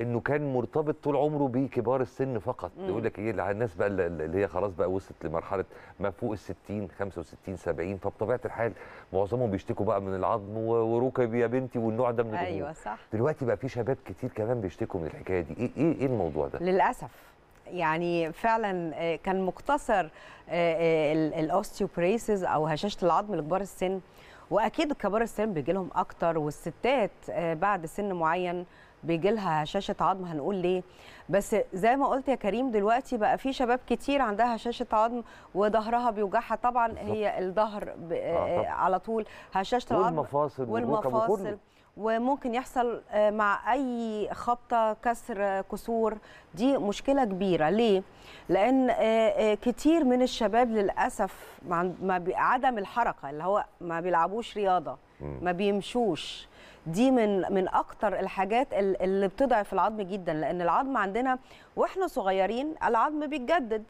إنه كان مرتبط طول عمره بكبار السن فقط. يقول لك إيه الناس بقى اللي هي خلاص بقى وصلت لمرحلة ما فوق ال 60 65 70، فبطبيعة الحال معظمهم بيشتكوا بقى من العظم وركب يا بنتي والنوع ده من الأمور. أيوه صح. دلوقتي بقى في شباب كتير كمان بيشتكوا من الحكاية دي. إيه الموضوع ده؟ للأسف يعني فعلا كان مقتصر الأوستيوبريسز أو هشاشة العظم لكبار السن، وأكيد كبار السن بيجي لهم أكتر، والستات بعد سن معين بيجي لها هشاشه عظم. هنقول ليه؟ بس زي ما قلت يا كريم، دلوقتي بقى في شباب كتير عندها هشاشه عظم وظهرها بيوجعها. طبعا بالزبط. هي الظهر على طول هشاشه العظم والمفاصل، وممكن يحصل مع اي خبطه كسر كسور. دي مشكله كبيره. ليه؟ لان كتير من الشباب للاسف عدم الحركه، اللي هو ما بيلعبوش رياضه، ما بيمشوش. دي من اكتر الحاجات اللي بتضعف العظم جدا، لان العظم عندنا واحنا صغيرين العظم بيتجدد،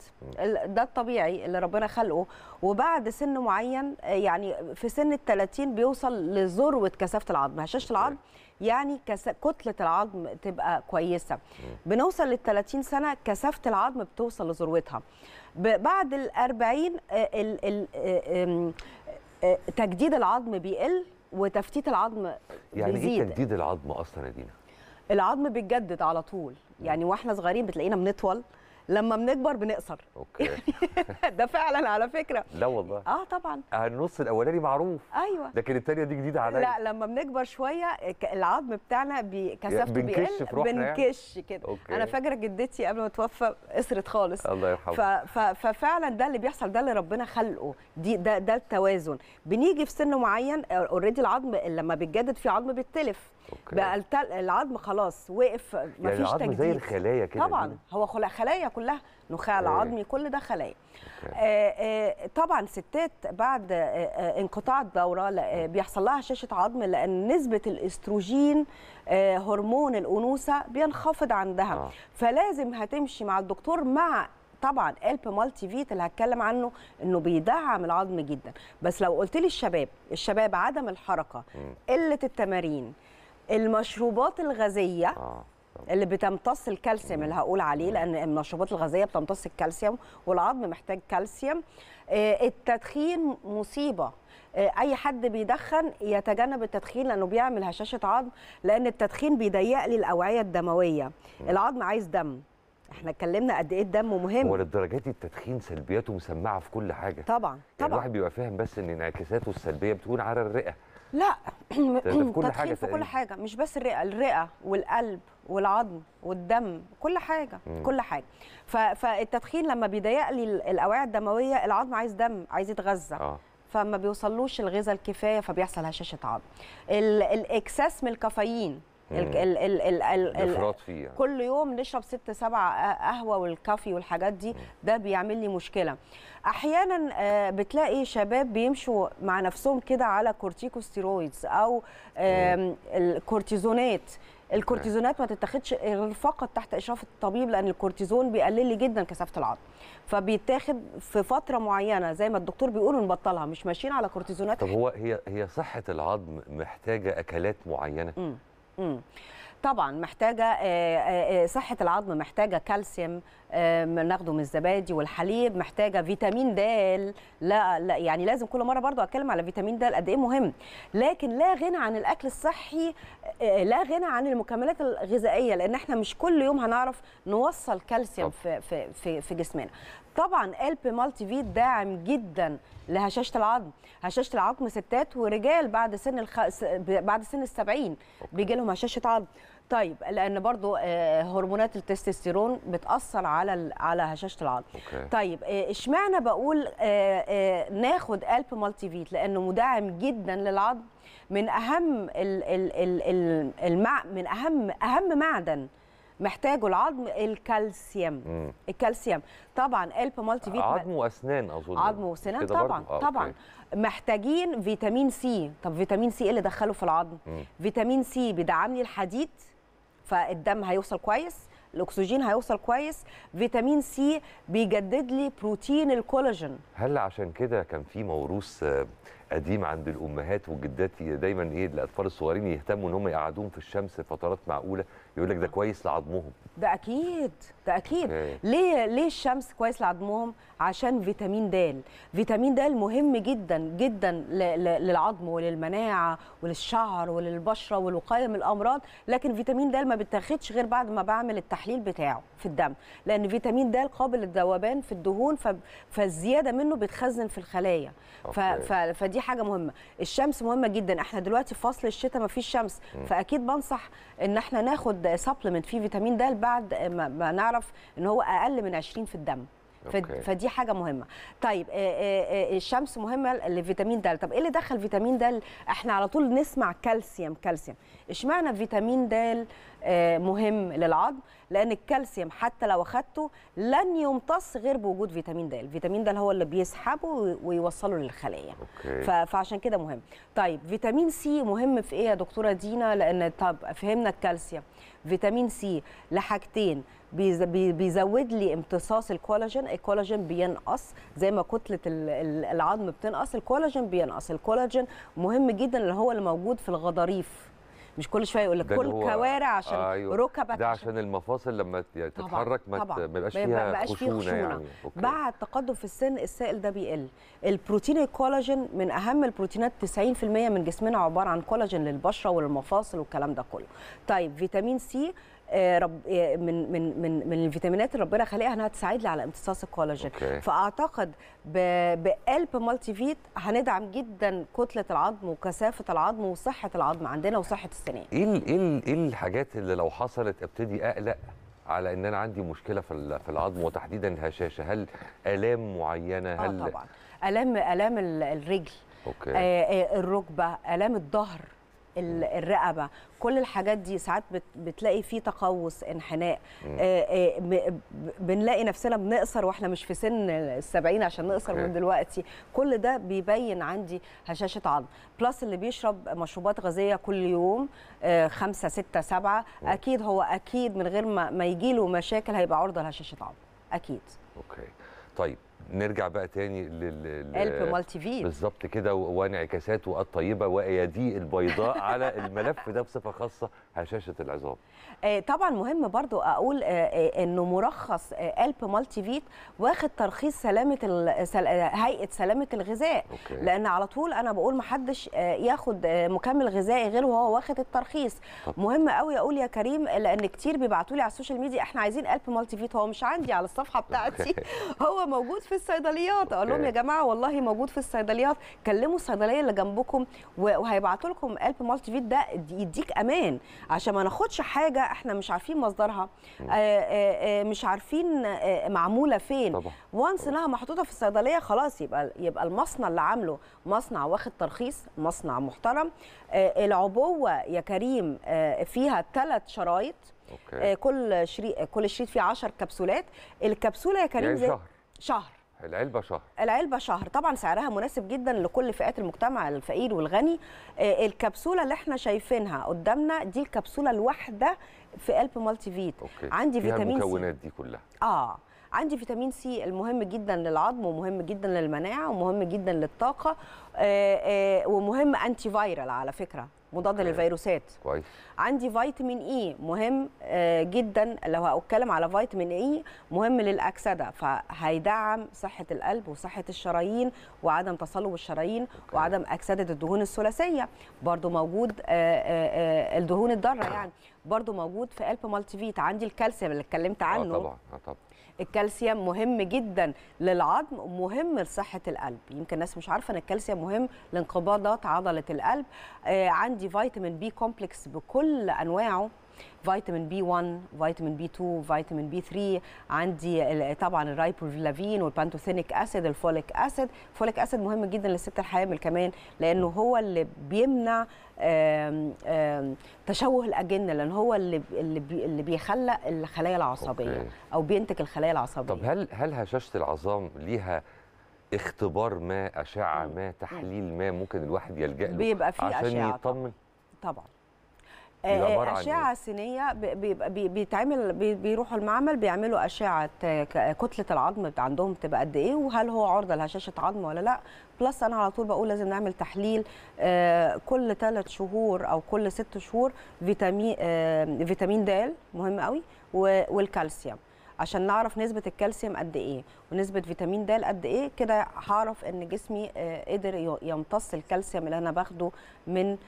ده الطبيعي اللي ربنا خلقه. وبعد سن معين يعني في سن ال 30 بيوصل لذروه كثافه العظم. هشاشه العظم يعني كتله العظم تبقى كويسه. بنوصل لل 30 سنه كثافه العظم بتوصل لذروتها. بعد ال 40 تجديد العظم بيقل وتفتيت العظم يعني بيزيد. يعني ايه تجديد العظم اصلا يا دينا؟ العظم بيتجدد على طول، يعني واحنا صغيرين بتلاقينا بنطول، لما بنكبر بنقصر. اوكي. ده فعلا على فكره. لا والله. اه طبعا. النص الاولاني معروف. ايوه. لكن الثانيه دي جديده عليا. لا لما بنكبر شويه العظم بتاعنا كثافته بيقل، بنكش كده. انا فاكره جدتي قبل ما تتوفى قصرت خالص. الله يرحمها. ففعلا ده اللي بيحصل، ده اللي ربنا خلقه، ده التوازن. بنيجي في سن معين اوريدي العظم لما بيتجدد في عظم بيتلف. أوكي. بقى العظم خلاص وقف، مفيش تجديد. العظم زي الخلايا كده. طبعا دي. هو خلايا كلها، نخاع العظمي كل ده خلايا. طبعا ستات بعد انقطاع الدوره بيحصل لها هشاشه عظم، لان نسبه الاستروجين هرمون الانوثه بينخفض عندها. فلازم هتمشي مع الدكتور، مع طبعا ألب مالتي فيت اللي هتكلم عنه، انه بيدعم العظم جدا. بس لو قلت لي الشباب عدم الحركه، قله التمارين، المشروبات الغازيه اللي بتمتص الكالسيوم اللي هقول عليه، لان المشروبات الغازيه بتمتص الكالسيوم والعظم محتاج كالسيوم. التدخين مصيبه، اي حد بيدخن يتجنب التدخين لانه بيعمل هشاشه عظم، لان التدخين بيضيق لي الاوعيه الدمويه. العظم عايز دم، احنا اتكلمنا قد ايه الدم مهم. وللدرجه دي التدخين سلبياته مسمعه في كل حاجه. طبعا يعني الواحد بيبقى فاهم بس ان انعكاساته السلبيه بتكون على الرئه. لا في كل حاجه، في كل حاجه، مش بس الرئه والقلب والعظم والدم، كل حاجه. كل حاجه. فالتدخين لما بيضيق لي الاوعيه الدمويه، العظم عايز دم، عايز يتغذى، فما بيوصلوش الغذاء الكفايه، فبيحصل هشاشه عظم. الاكساس من الكافيين، الافراط فيه، كل يوم نشرب 6 7 قهوه والكافي والحاجات دي، ده بيعمل لي مشكله. احيانا بتلاقي شباب بيمشوا مع نفسهم كده على كورتيكوستيرويدز او الكورتيزونات. الكورتيزونات ما تتاخدش غير فقط تحت اشراف الطبيب، لان الكورتيزون بيقلل لي جدا كثافه العظم، فبيتاخد في فتره معينه زي ما الدكتور بيقول ونبطلها، مش ماشيين على كورتيزونات. طب هو هي صحه العظم محتاجه اكلات معينه؟ طبعا محتاجه، صحه العظم محتاجه كالسيوم ناخده من الزبادي والحليب، محتاجه فيتامين د. لا يعني لازم كل مره برضو اتكلم على فيتامين د قد ايه مهم، لكن لا غنى عن الاكل الصحي، لا غنى عن المكملات الغذائيه، لان احنا مش كل يوم هنعرف نوصل كالسيوم في جسمنا. طبعا ألب مالتي فيت داعم جدا لهشاشه العظم. هشاشه العظم ستات ورجال بعد سن بعد سن ال70 بيجي لهم هشاشه عظم. طيب لان برضو هرمونات التستوستيرون بتاثر على هشاشه العظم. طيب اشمعنى بقول ناخد ألب مالتي فيت؟ لانه مدعم جدا للعظم، من اهم من اهم معدن محتاجه العظم الكالسيوم. الكالسيوم طبعا ألب مالتي فيت عظم واسنان اظن، عظم واسنان طبعا. طبعا محتاجين فيتامين سي. طب فيتامين سي ايه اللي دخله في العظم؟ فيتامين سي بيدعم لي الحديد، فالدم هيوصل كويس، الاكسجين هيوصل كويس. فيتامين سي بيجدد لي بروتين الكولاجين. هل عشان كده كان في موروث قديم عند الامهات والجدات دايما الاطفال الصغيرين يهتموا ان هم يقعدوهم في الشمس فترات معقوله؟ يقول لك ده كويس لعظمهم. ده اكيد، ده اكيد. ليه الشمس كويس لعظمهم؟ عشان فيتامين د. فيتامين د مهم جدا جدا للعظم وللمناعه وللشعر وللبشره والوقايه من الامراض، لكن فيتامين د ما بتاخدش غير بعد ما بعمل التحليل بتاعه في الدم، لان فيتامين د قابل للذوبان في الدهون، فالزياده منه بتخزن في الخلايا. فدي حاجه مهمه. الشمس مهمه جدا. احنا دلوقتي في فصل الشتاء ما فيش شمس، فاكيد بنصح ان احنا ناخد سبلمنت فيه فيتامين د بعد ما نعرف ان هو اقل من 20 في الدم. فدي حاجه مهمه. طيب الشمس مهمه لفيتامين د. طب ايه اللي دخل فيتامين د؟ احنا على طول نسمع كالسيوم كالسيوم. اشمعنى فيتامين د مهم للعظم؟ لان الكالسيوم حتى لو اخدته لن يمتص غير بوجود فيتامين د. فيتامين د هو اللي بيسحبه ويوصله للخلايا. فعشان كده مهم. طيب فيتامين سي مهم في ايه يا دكتوره دينا؟ لان طب فهمنا الكالسيوم، فيتامين سي لحاجتين، بيزود لي امتصاص الكولاجين. الكولاجين بينقص زي ما كتله العظم بتنقص، الكولاجين بينقص. الكولاجين مهم جدا، اللي هو اللي موجود في الغضاريف، مش كل شويه يقول لك كل كوارع عشان ركبك، ده عشان المفاصل لما تتحرك ما يبقاش فيها خشونه يعني. بعد تقدم في السن السائل ده بيقل. البروتين الكولاجين من اهم البروتينات، 90% من جسمنا عباره عن كولاجين للبشره والمفاصل والكلام ده كله. طيب فيتامين سي من من من من الفيتامينات اللي ربنا خلقها انها تساعد لي على امتصاص الكولاجين. فاعتقد بألب مالتي فيت هندعم جدا كتله العظم وكثافه العظم وصحه العظم عندنا وصحه السنان. ايه الحاجات اللي لو حصلت ابتدي اقلق على ان انا عندي مشكله في العظم وتحديدا الهشاشه؟ هل الام معينه؟ هل طبعا الام الرجل، الركبه، الام الظهر، الرقبه، كل الحاجات دي ساعات بتلاقي فيه تقوس، انحناء، بنلاقي نفسنا بنقصر واحنا مش في سن ال70 عشان نقصر من دلوقتي. كل ده بيبين عندي هشاشه عظم. بلس اللي بيشرب مشروبات غازيه كل يوم 5 6 7 اكيد هو اكيد من غير ما يجيله مشاكل هيبقى عرضه لهشاشه عظم اكيد. اوكي طيب نرجع بقى تاني ألب مالتي فيت بالظبط كده وانعكاساته الطيبه واياديه البيضاء على الملف ده بصفه خاصه هشاشه العظام. طبعا مهم برضو اقول انه مرخص ألب مالتي فيت واخد ترخيص سلامه هيئه سلامه الغذاء، لان على طول انا بقول ما حدش ياخد مكمل غذائي غير وهو واخد الترخيص. مهم قوي اقول يا كريم، لان كتير بيبعتوا لي على السوشيال ميديا احنا عايزين ألب مالتي فيت، هو مش عندي على الصفحه بتاعتي، هو موجود في الصيدليات. اقول لهم يا جماعه والله موجود في الصيدليات، كلموا الصيدليه اللي جنبكم وهيبعتوا لكم ألب مالتي فيت. ده يديك امان عشان ما ناخدش حاجه احنا مش عارفين مصدرها، مش عارفين معموله فين. وانس انها محطوطه في الصيدليه خلاص يبقى المصنع اللي عامله مصنع واخد ترخيص، مصنع محترم. العبوه يا كريم فيها 3 شرايط، كل شريط فيه 10 كبسولات. الكبسوله يا كريم زي شهر، العلبة شهر. طبعا سعرها مناسب جدا لكل فئات المجتمع، الفقير والغني. الكبسولة اللي احنا شايفينها قدامنا دي الكبسولة الواحدة في ألب مالتي فيت. عندي فيتامين سي، المكونات دي كلها. عندي فيتامين سي المهم جدا للعظم، ومهم جدا للمناعة، ومهم جدا للطاقة، ومهم انتي فايرال على فكرة، مضاد للفيروسات. كويس. عندي فيتامين اي مهم جدا، لو هتكلم على فيتامين اي مهم للاكسده، فهيدعم صحه القلب وصحه الشرايين وعدم تصلب الشرايين. وعدم اكسده الدهون الثلاثيه. برضو موجود الدهون الضاره يعني، برضو موجود في ألب مالتي فيت. عندي الكالسيوم اللي اتكلمت عنه. طبعا الكالسيوم مهم جدا للعظم ومهم لصحه القلب. يمكن الناس مش عارفه ان الكالسيوم مهم لانقباضات عضله القلب. عندي فيتامين بي كومبلكس بكل انواعه، فيتامين بي 1، فيتامين بي 2، فيتامين بي 3. عندي طبعا الرايبوفلافين والبانتوثينيك اسيد، الفوليك اسيد. الفوليك اسيد مهم جدا للست الحامل كمان، لانه هو اللي بيمنع تشوه الاجنه، لان هو اللي بيخلق الخلايا العصبيه او بينتج الخلايا العصبيه. طب هل هشاشه العظام ليها اختبار ما، اشعه ما، تحليل ما ممكن الواحد يلجأ له بيبقى فيه عشان يطمن؟ طبعا أشعة سينية بيتعمل، بيروحوا المعمل بيعملوا أشعة كتلة العظم عندهم تبقى قد إيه، وهل هو عرضة لهشاشة عظم ولا لأ. بلس أنا على طول بقول لازم نعمل تحليل كل 3 شهور أو كل 6 شهور، فيتامين د مهم قوي والكالسيوم، عشان نعرف نسبة الكالسيوم قد إيه ونسبة فيتامين د قد إيه. كده هعرف إن جسمي قدر يمتص الكالسيوم اللي أنا باخده من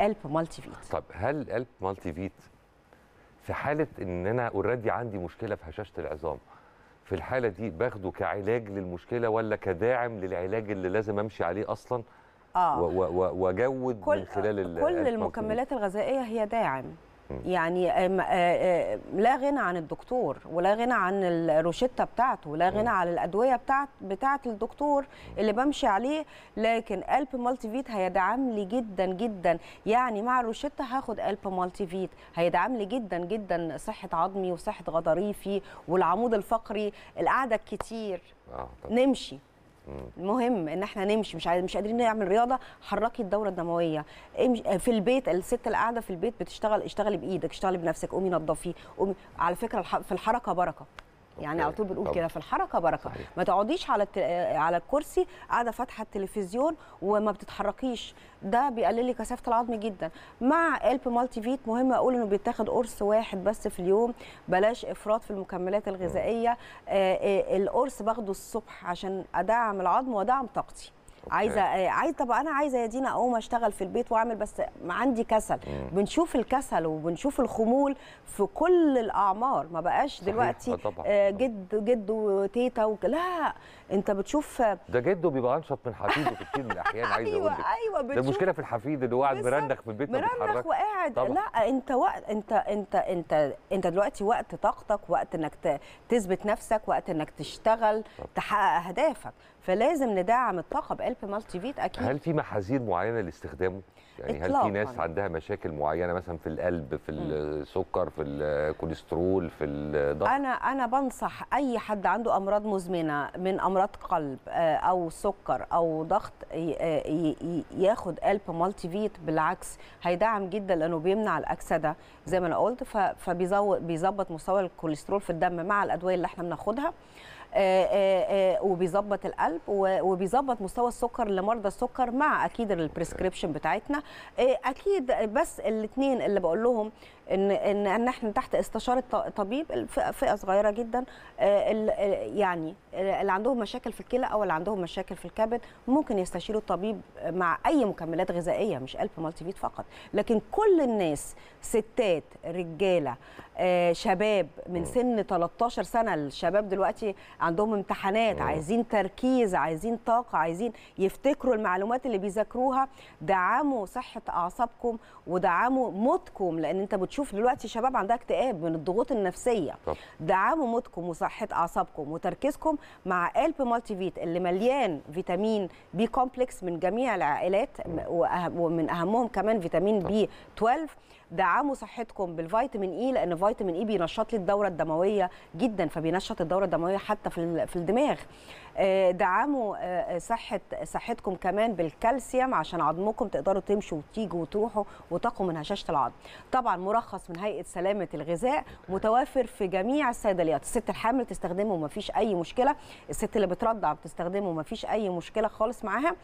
ألب مالتي فيت. طب هل ألب مالتي فيت في حالة إن أنا أوريدي عندي مشكلة في هشاشة العظام، في الحالة دي باخده كعلاج للمشكلة ولا كداعم للعلاج اللي لازم أمشي عليه أصلاً؟ وأجود من خلال كل المكملات الغذائية هي داعم. يعني لا غنى عن الدكتور، ولا غنى عن الروشتة بتاعته، ولا غنى عن الأدوية بتاعت الدكتور اللي بمشي عليه. لكن ألب مالتي فيت هيدعم لي جدا جدا، يعني مع الروشتة هاخد ألب مالتي فيت هيدعم لي جدا جدا صحة عظمي وصحة غضاريفي والعمود الفقري. القعدة الكتير، نمشي، مهم ان احنا نمشي. مش قادرين نعمل رياضه، حركي الدوره الدمويه. في البيت الست اللي قاعده في البيت بتشتغل، اشتغلي بايدك، اشتغلي بنفسك، قومي نظفي، قومي. على فكره في الحركه بركه. يعني على طول بنقول كده في الحركه بركه. ما تقعديش على الكرسي قاعده فاتحه التلفزيون وما بتتحركيش، ده بيقلل لي كثافه العظم جدا. مع ألب مالتي فيت مهم اقول انه بيتاخد قرص واحد بس في اليوم، بلاش افراط في المكملات الغذائيه. القرص باخده الصبح عشان ادعم العظم وادعم طاقتي. عايزه طب انا عايزه يا دينا اقوم اشتغل في البيت واعمل، بس عندي كسل. بنشوف الكسل وبنشوف الخمول في كل الاعمار، ما بقاش دلوقتي جد وتيتا لا انت بتشوف ده جده بيبقى انشط من حفيده كتير من الاحيان. عايزه اقول لك ايوه بتشوف ده مشكله في الحفيد اللي هو قاعد مرنخ في البيت مرنخ وقاعد طبعا. لا انت وقت انت دلوقتي وقت طاقتك، وقت انك تثبت نفسك، وقت انك تشتغل طبعا. تحقق اهدافك، فلازم ندعم الطاقه بقلب مالتي فيت اكيد. هل في محاذير معينه لاستخدامه؟ يعني هل في ناس عندها مشاكل معينه مثلا في القلب، في السكر، في الكوليسترول، في الضغط؟ انا بنصح اي حد عنده امراض مزمنه من امراض قلب او سكر او ضغط ياخد ألب مالتي فيت. بالعكس هيدعم جدا لانه بيمنع الاكسده زي ما انا قلت، فبيظبط مستوى الكوليسترول في الدم مع الادويه اللي احنا بناخدها، وبيظبط القلب وبيظبط مستوى السكر لمرضى السكر مع اكيد البريسكريبشن بتاعتنا اكيد. بس الاثنين اللي بقول لهم ان احنا تحت استشاره طبيب، فئه صغيره جدا يعني اللي عندهم مشاكل في الكلى او اللي عندهم مشاكل في الكبد ممكن يستشيروا الطبيب مع اي مكملات غذائيه مش ألب مالتي فيت فقط. لكن كل الناس، ستات، رجاله، شباب من سن 13 سنه، الشباب دلوقتي عندهم امتحانات، عايزين تركيز، عايزين طاقه، عايزين يفتكروا المعلومات اللي بيذاكروها. دعموا صحه اعصابكم ودعموا مودكم، لان انت بتشوف دلوقتي شباب عندها اكتئاب من الضغوط النفسيه. دعموا مودكم وصحه اعصابكم وتركيزكم مع ألب مالتي فيت اللي مليان فيتامين بي كومبلكس من جميع العائلات، ومن اهمهم كمان فيتامين بي 12. دعموا صحتكم بالفيتامين اي، لان فيتامين اي بينشط لي الدوره الدمويه جدا، فبينشط الدوره الدمويه حتى في الدماغ. دعموا صحتكم كمان بالكالسيوم عشان عظمكم تقدروا تمشوا وتيجوا وتروحوا وتقوا من هشاشه العظم. طبعا مرخص من هيئه سلامه الغذاء، متوفر في جميع الصيدليات. الست الحامل تستخدمه وما فيش اي مشكله، الست اللي بترضع بتستخدمه وما فيش اي مشكله خالص معاها.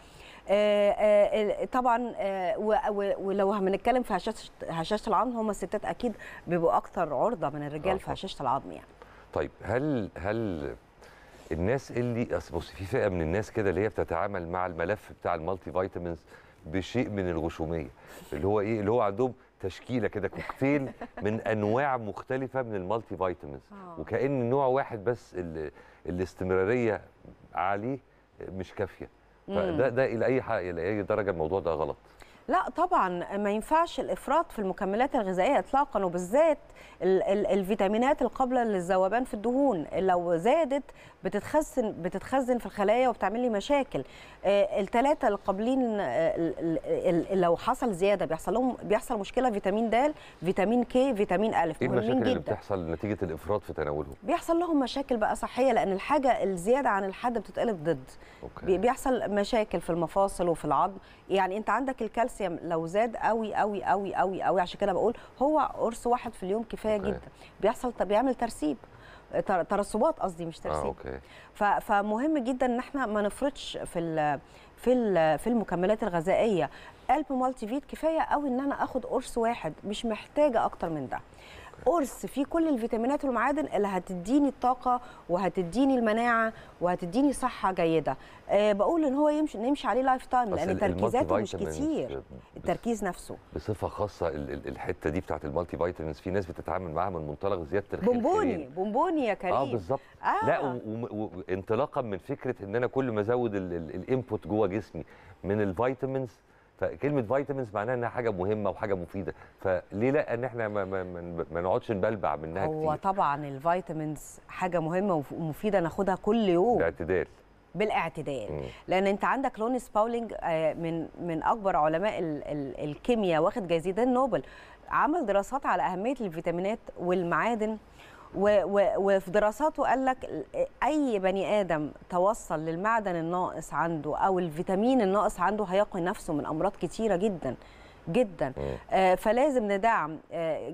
طبعا ولو هنتكلم في هشاشه العظم، هم الستات اكيد بيبقوا اكثر عرضه من الرجال في هشاشه العظم يعني. طيب هل الناس اللي بصي في فئه من الناس كده اللي هي بتتعامل مع الملف بتاع المالتي فيتامينز بشيء من الغشوميه، اللي هو عندهم تشكيله كده كوكتيل من انواع مختلفه من المالتي فيتامينز، وكأن نوع واحد بس الاستمراريه عليه مش كافيه، فده الى اي درجه الموضوع ده غلط؟ لا طبعا ما ينفعش الافراط في المكملات الغذائيه اطلاقا، وبالذات الفيتامينات القابله للذوبان في الدهون. لو زادت بتتخزن في الخلايا وبتعمل لي مشاكل. الثلاثه القابلين لو حصل زياده بيحصل مشكله، فيتامين د، فيتامين ك، فيتامين ا. ايه المشاكل اللي بتحصل نتيجه الافراط في تناولهم؟ بيحصل لهم مشاكل بقى صحيه، لان الحاجه الزياده عن الحد بتتقلب ضد. بيحصل مشاكل في المفاصل وفي العظم. يعني انت عندك الكالسيوم لو زاد قوي قوي قوي قوي قوي، عشان كده بقول هو قرص واحد في اليوم كفايه جدا. بيعمل ترسبات، قصدي مش ترسيب. فمهم جدا ان احنا ما نفرطش في المكملات الغذائيه. ألب مالتي فيت كفايه قوي ان انا اخد قرص واحد، مش محتاجه اكتر من ده. قرص فيه كل الفيتامينات والمعادن اللي هتديني الطاقه وهتديني المناعه وهتديني صحه جيده. بقول ان هو نمشي عليه لايف تايم، لان تركيزاته مش كتير، التركيز نفسه. بصفه خاصه الحته دي بتاعت المالتي فيتامينز في ناس بتتعامل معاها من منطلق زياده الخير. بونبوني يا كريم. بالظبط. لا، وانطلاقا من فكره ان انا كل ما ازود الانبوت جوه جسمي من الفيتامينز، فكلمة فيتامينز معناها انها حاجة مهمة وحاجة مفيدة، فليه لا ان احنا ما نقعدش نبلبع منها كتير؟ هو طبعا الفيتامينز حاجة مهمة ومفيدة، ناخدها كل يوم بالاعتدال. لان انت عندك لونيس باولينج من اكبر علماء الكيمياء، واخد جايزتين نوبل، عمل دراسات على اهمية الفيتامينات والمعادن، وفي دراساته قال لك اي بني ادم توصل للمعدن الناقص عنده او الفيتامين الناقص عنده هيقي نفسه من امراض كتيره جدا. جدا. فلازم ندعم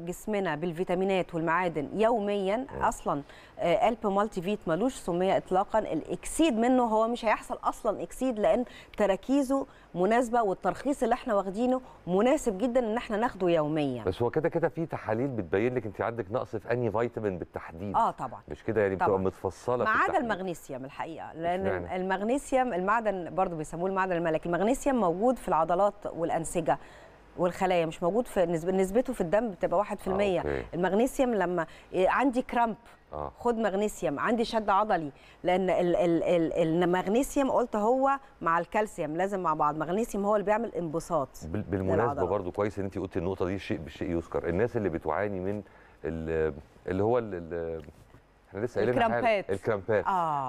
جسمنا بالفيتامينات والمعادن يوميا. اصلا ألب مالتي فيت ملوش سميه اطلاقا، الاكسيد منه هو مش هيحصل اصلا اكسيد لان تركيزه مناسبه والترخيص اللي احنا واخدينه مناسب جدا ان احنا ناخده يوميا. بس هو كده كده في تحاليل بتبين لك انت عندك نقص في انهي فيتامين بالتحديد. طبعا مش كده يعني بتبقى متفصله، ما عدا المغنيسيوم الحقيقه، لان المغنيسيوم المعدن برضو بيسموه المعدن الملكي. المغنيسيوم موجود في العضلات والانسجه والخلايا، مش موجود في نسبته في الدم بتبقى 1%. المغنيسيوم لما عندي كرامب خد مغنيسيوم، عندي شد عضلي، لان المغنيسيوم قلت هو مع الكالسيوم لازم مع بعض. المغنيسيوم هو اللي بيعمل انبساط. بالمناسبه برضو كويس ان انت قلت النقطه دي، شيء بالشيء يذكر. الناس اللي بتعاني من اللي هو احنا لسه قايلين الكرامبات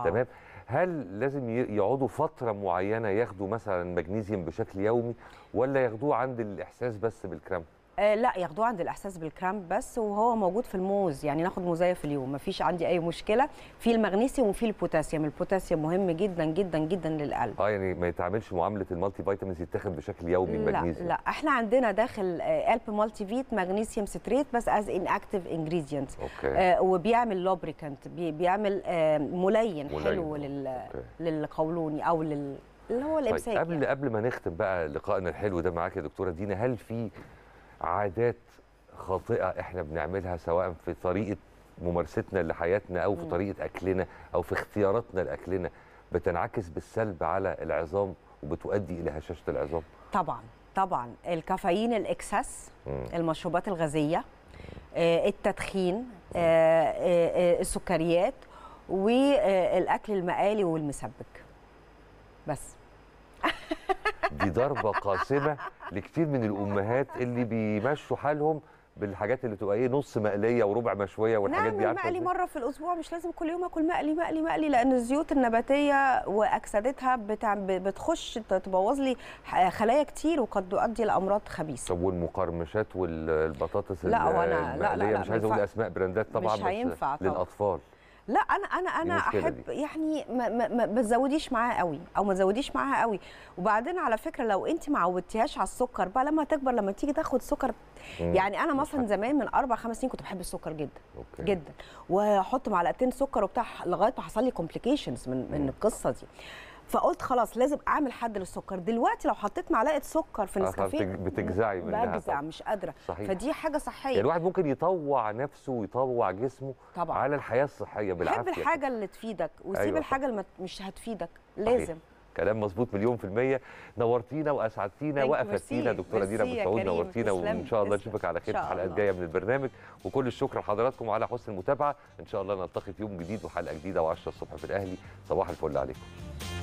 تمام، هل لازم يقعدوا فترة معينة ياخدوا مثلا مغنيسيوم بشكل يومي، ولا ياخدوه عند الإحساس بس بالكرامب؟ لا، ياخدوه عند الإحساس بالكرامب بس، وهو موجود في الموز، يعني ناخد موزاية في اليوم، مفيش عندي أي مشكلة. في المغنيسيوم وفي البوتاسيوم، البوتاسيوم مهم جدا جدا جدا للقلب. يعني ما يتعاملش معاملة المالتي فيتامينز، يتاخد بشكل يومي المغنيسيوم؟ لا، احنا عندنا داخل ألب مالتي فيت مغنيسيوم ستريت بس از ان اكتيف انجريدينت، وبيعمل لوبريكانت، بيعمل ملين حلو للقولوني او اللي هو الامساك. طيب قبل ما نختم بقى لقائنا الحلو ده معاك يا دكتورة دينا، هل في عادات خاطئة احنا بنعملها سواء في طريقة ممارستنا لحياتنا او في طريقة اكلنا او في اختياراتنا لاكلنا بتنعكس بالسلب على العظام وبتؤدي الى هشاشة العظام؟ طبعا الكافيين الاكسس، المشروبات الغازية، التدخين، السكريات، والاكل المقالي والمسبك. بس دي ضربة قاسمة لكتير من الأمهات اللي بيمشوا حالهم بالحاجات اللي تبقى نص مقلية وربع مشوية والحاجات دي. نعم، المقلي مرة في الأسبوع، مش لازم كل يوم أكل مقلي مقلي مقلي، لأن الزيوت النباتية وأكسدتها بتخش تبوظ لي خلايا كتير وقد تؤدي لأمراض خبيثة. طب والمقرمشات والبطاطس المقلية، مش عايز أقول أسماء براندات طبعا، مش هينفع للأطفال. لا، انا احب دي. يعني ما تزوديش معاها قوي او ما تزوديش معاها قوي. وبعدين على فكره لو انت ما عودتيهاش على السكر بقى، لما تكبر لما تيجي تاخد سكر، يعني انا مثلا زمان من 4 5 سنين كنت بحب السكر جدا جدا، واحط معلقتين سكر وبتاع لغايه ما حصل لي كومبليكيشنز من القصه دي، فقلت خلاص لازم اعمل حد للسكر. دلوقتي لو حطيت معلقه سكر في النسكافيه بتجزعي منها، بجزع مش قادره. صحيح. فدي حاجه صحيه، يعني الواحد ممكن يطوع نفسه ويطوع جسمه طبعا على الحياه الصحيه بالعافيه. حب الحاجه اللي تفيدك وسيب الحاجه اللي مش هتفيدك. لازم. صحيح. كلام مظبوط مليون في المية. نورتينا واسعدتينا وافدتينا دكتوره دينا أبو السعود، نورتينا، وان شاء الله نشوفك على خير في الحلقات الجايه من البرنامج. وكل الشكر لحضراتكم على حسن المتابعه، ان شاء الله نلتقي في يوم جديد وحلقه جديده و10 الصبح في الاهلي. صباح الفل عليكم.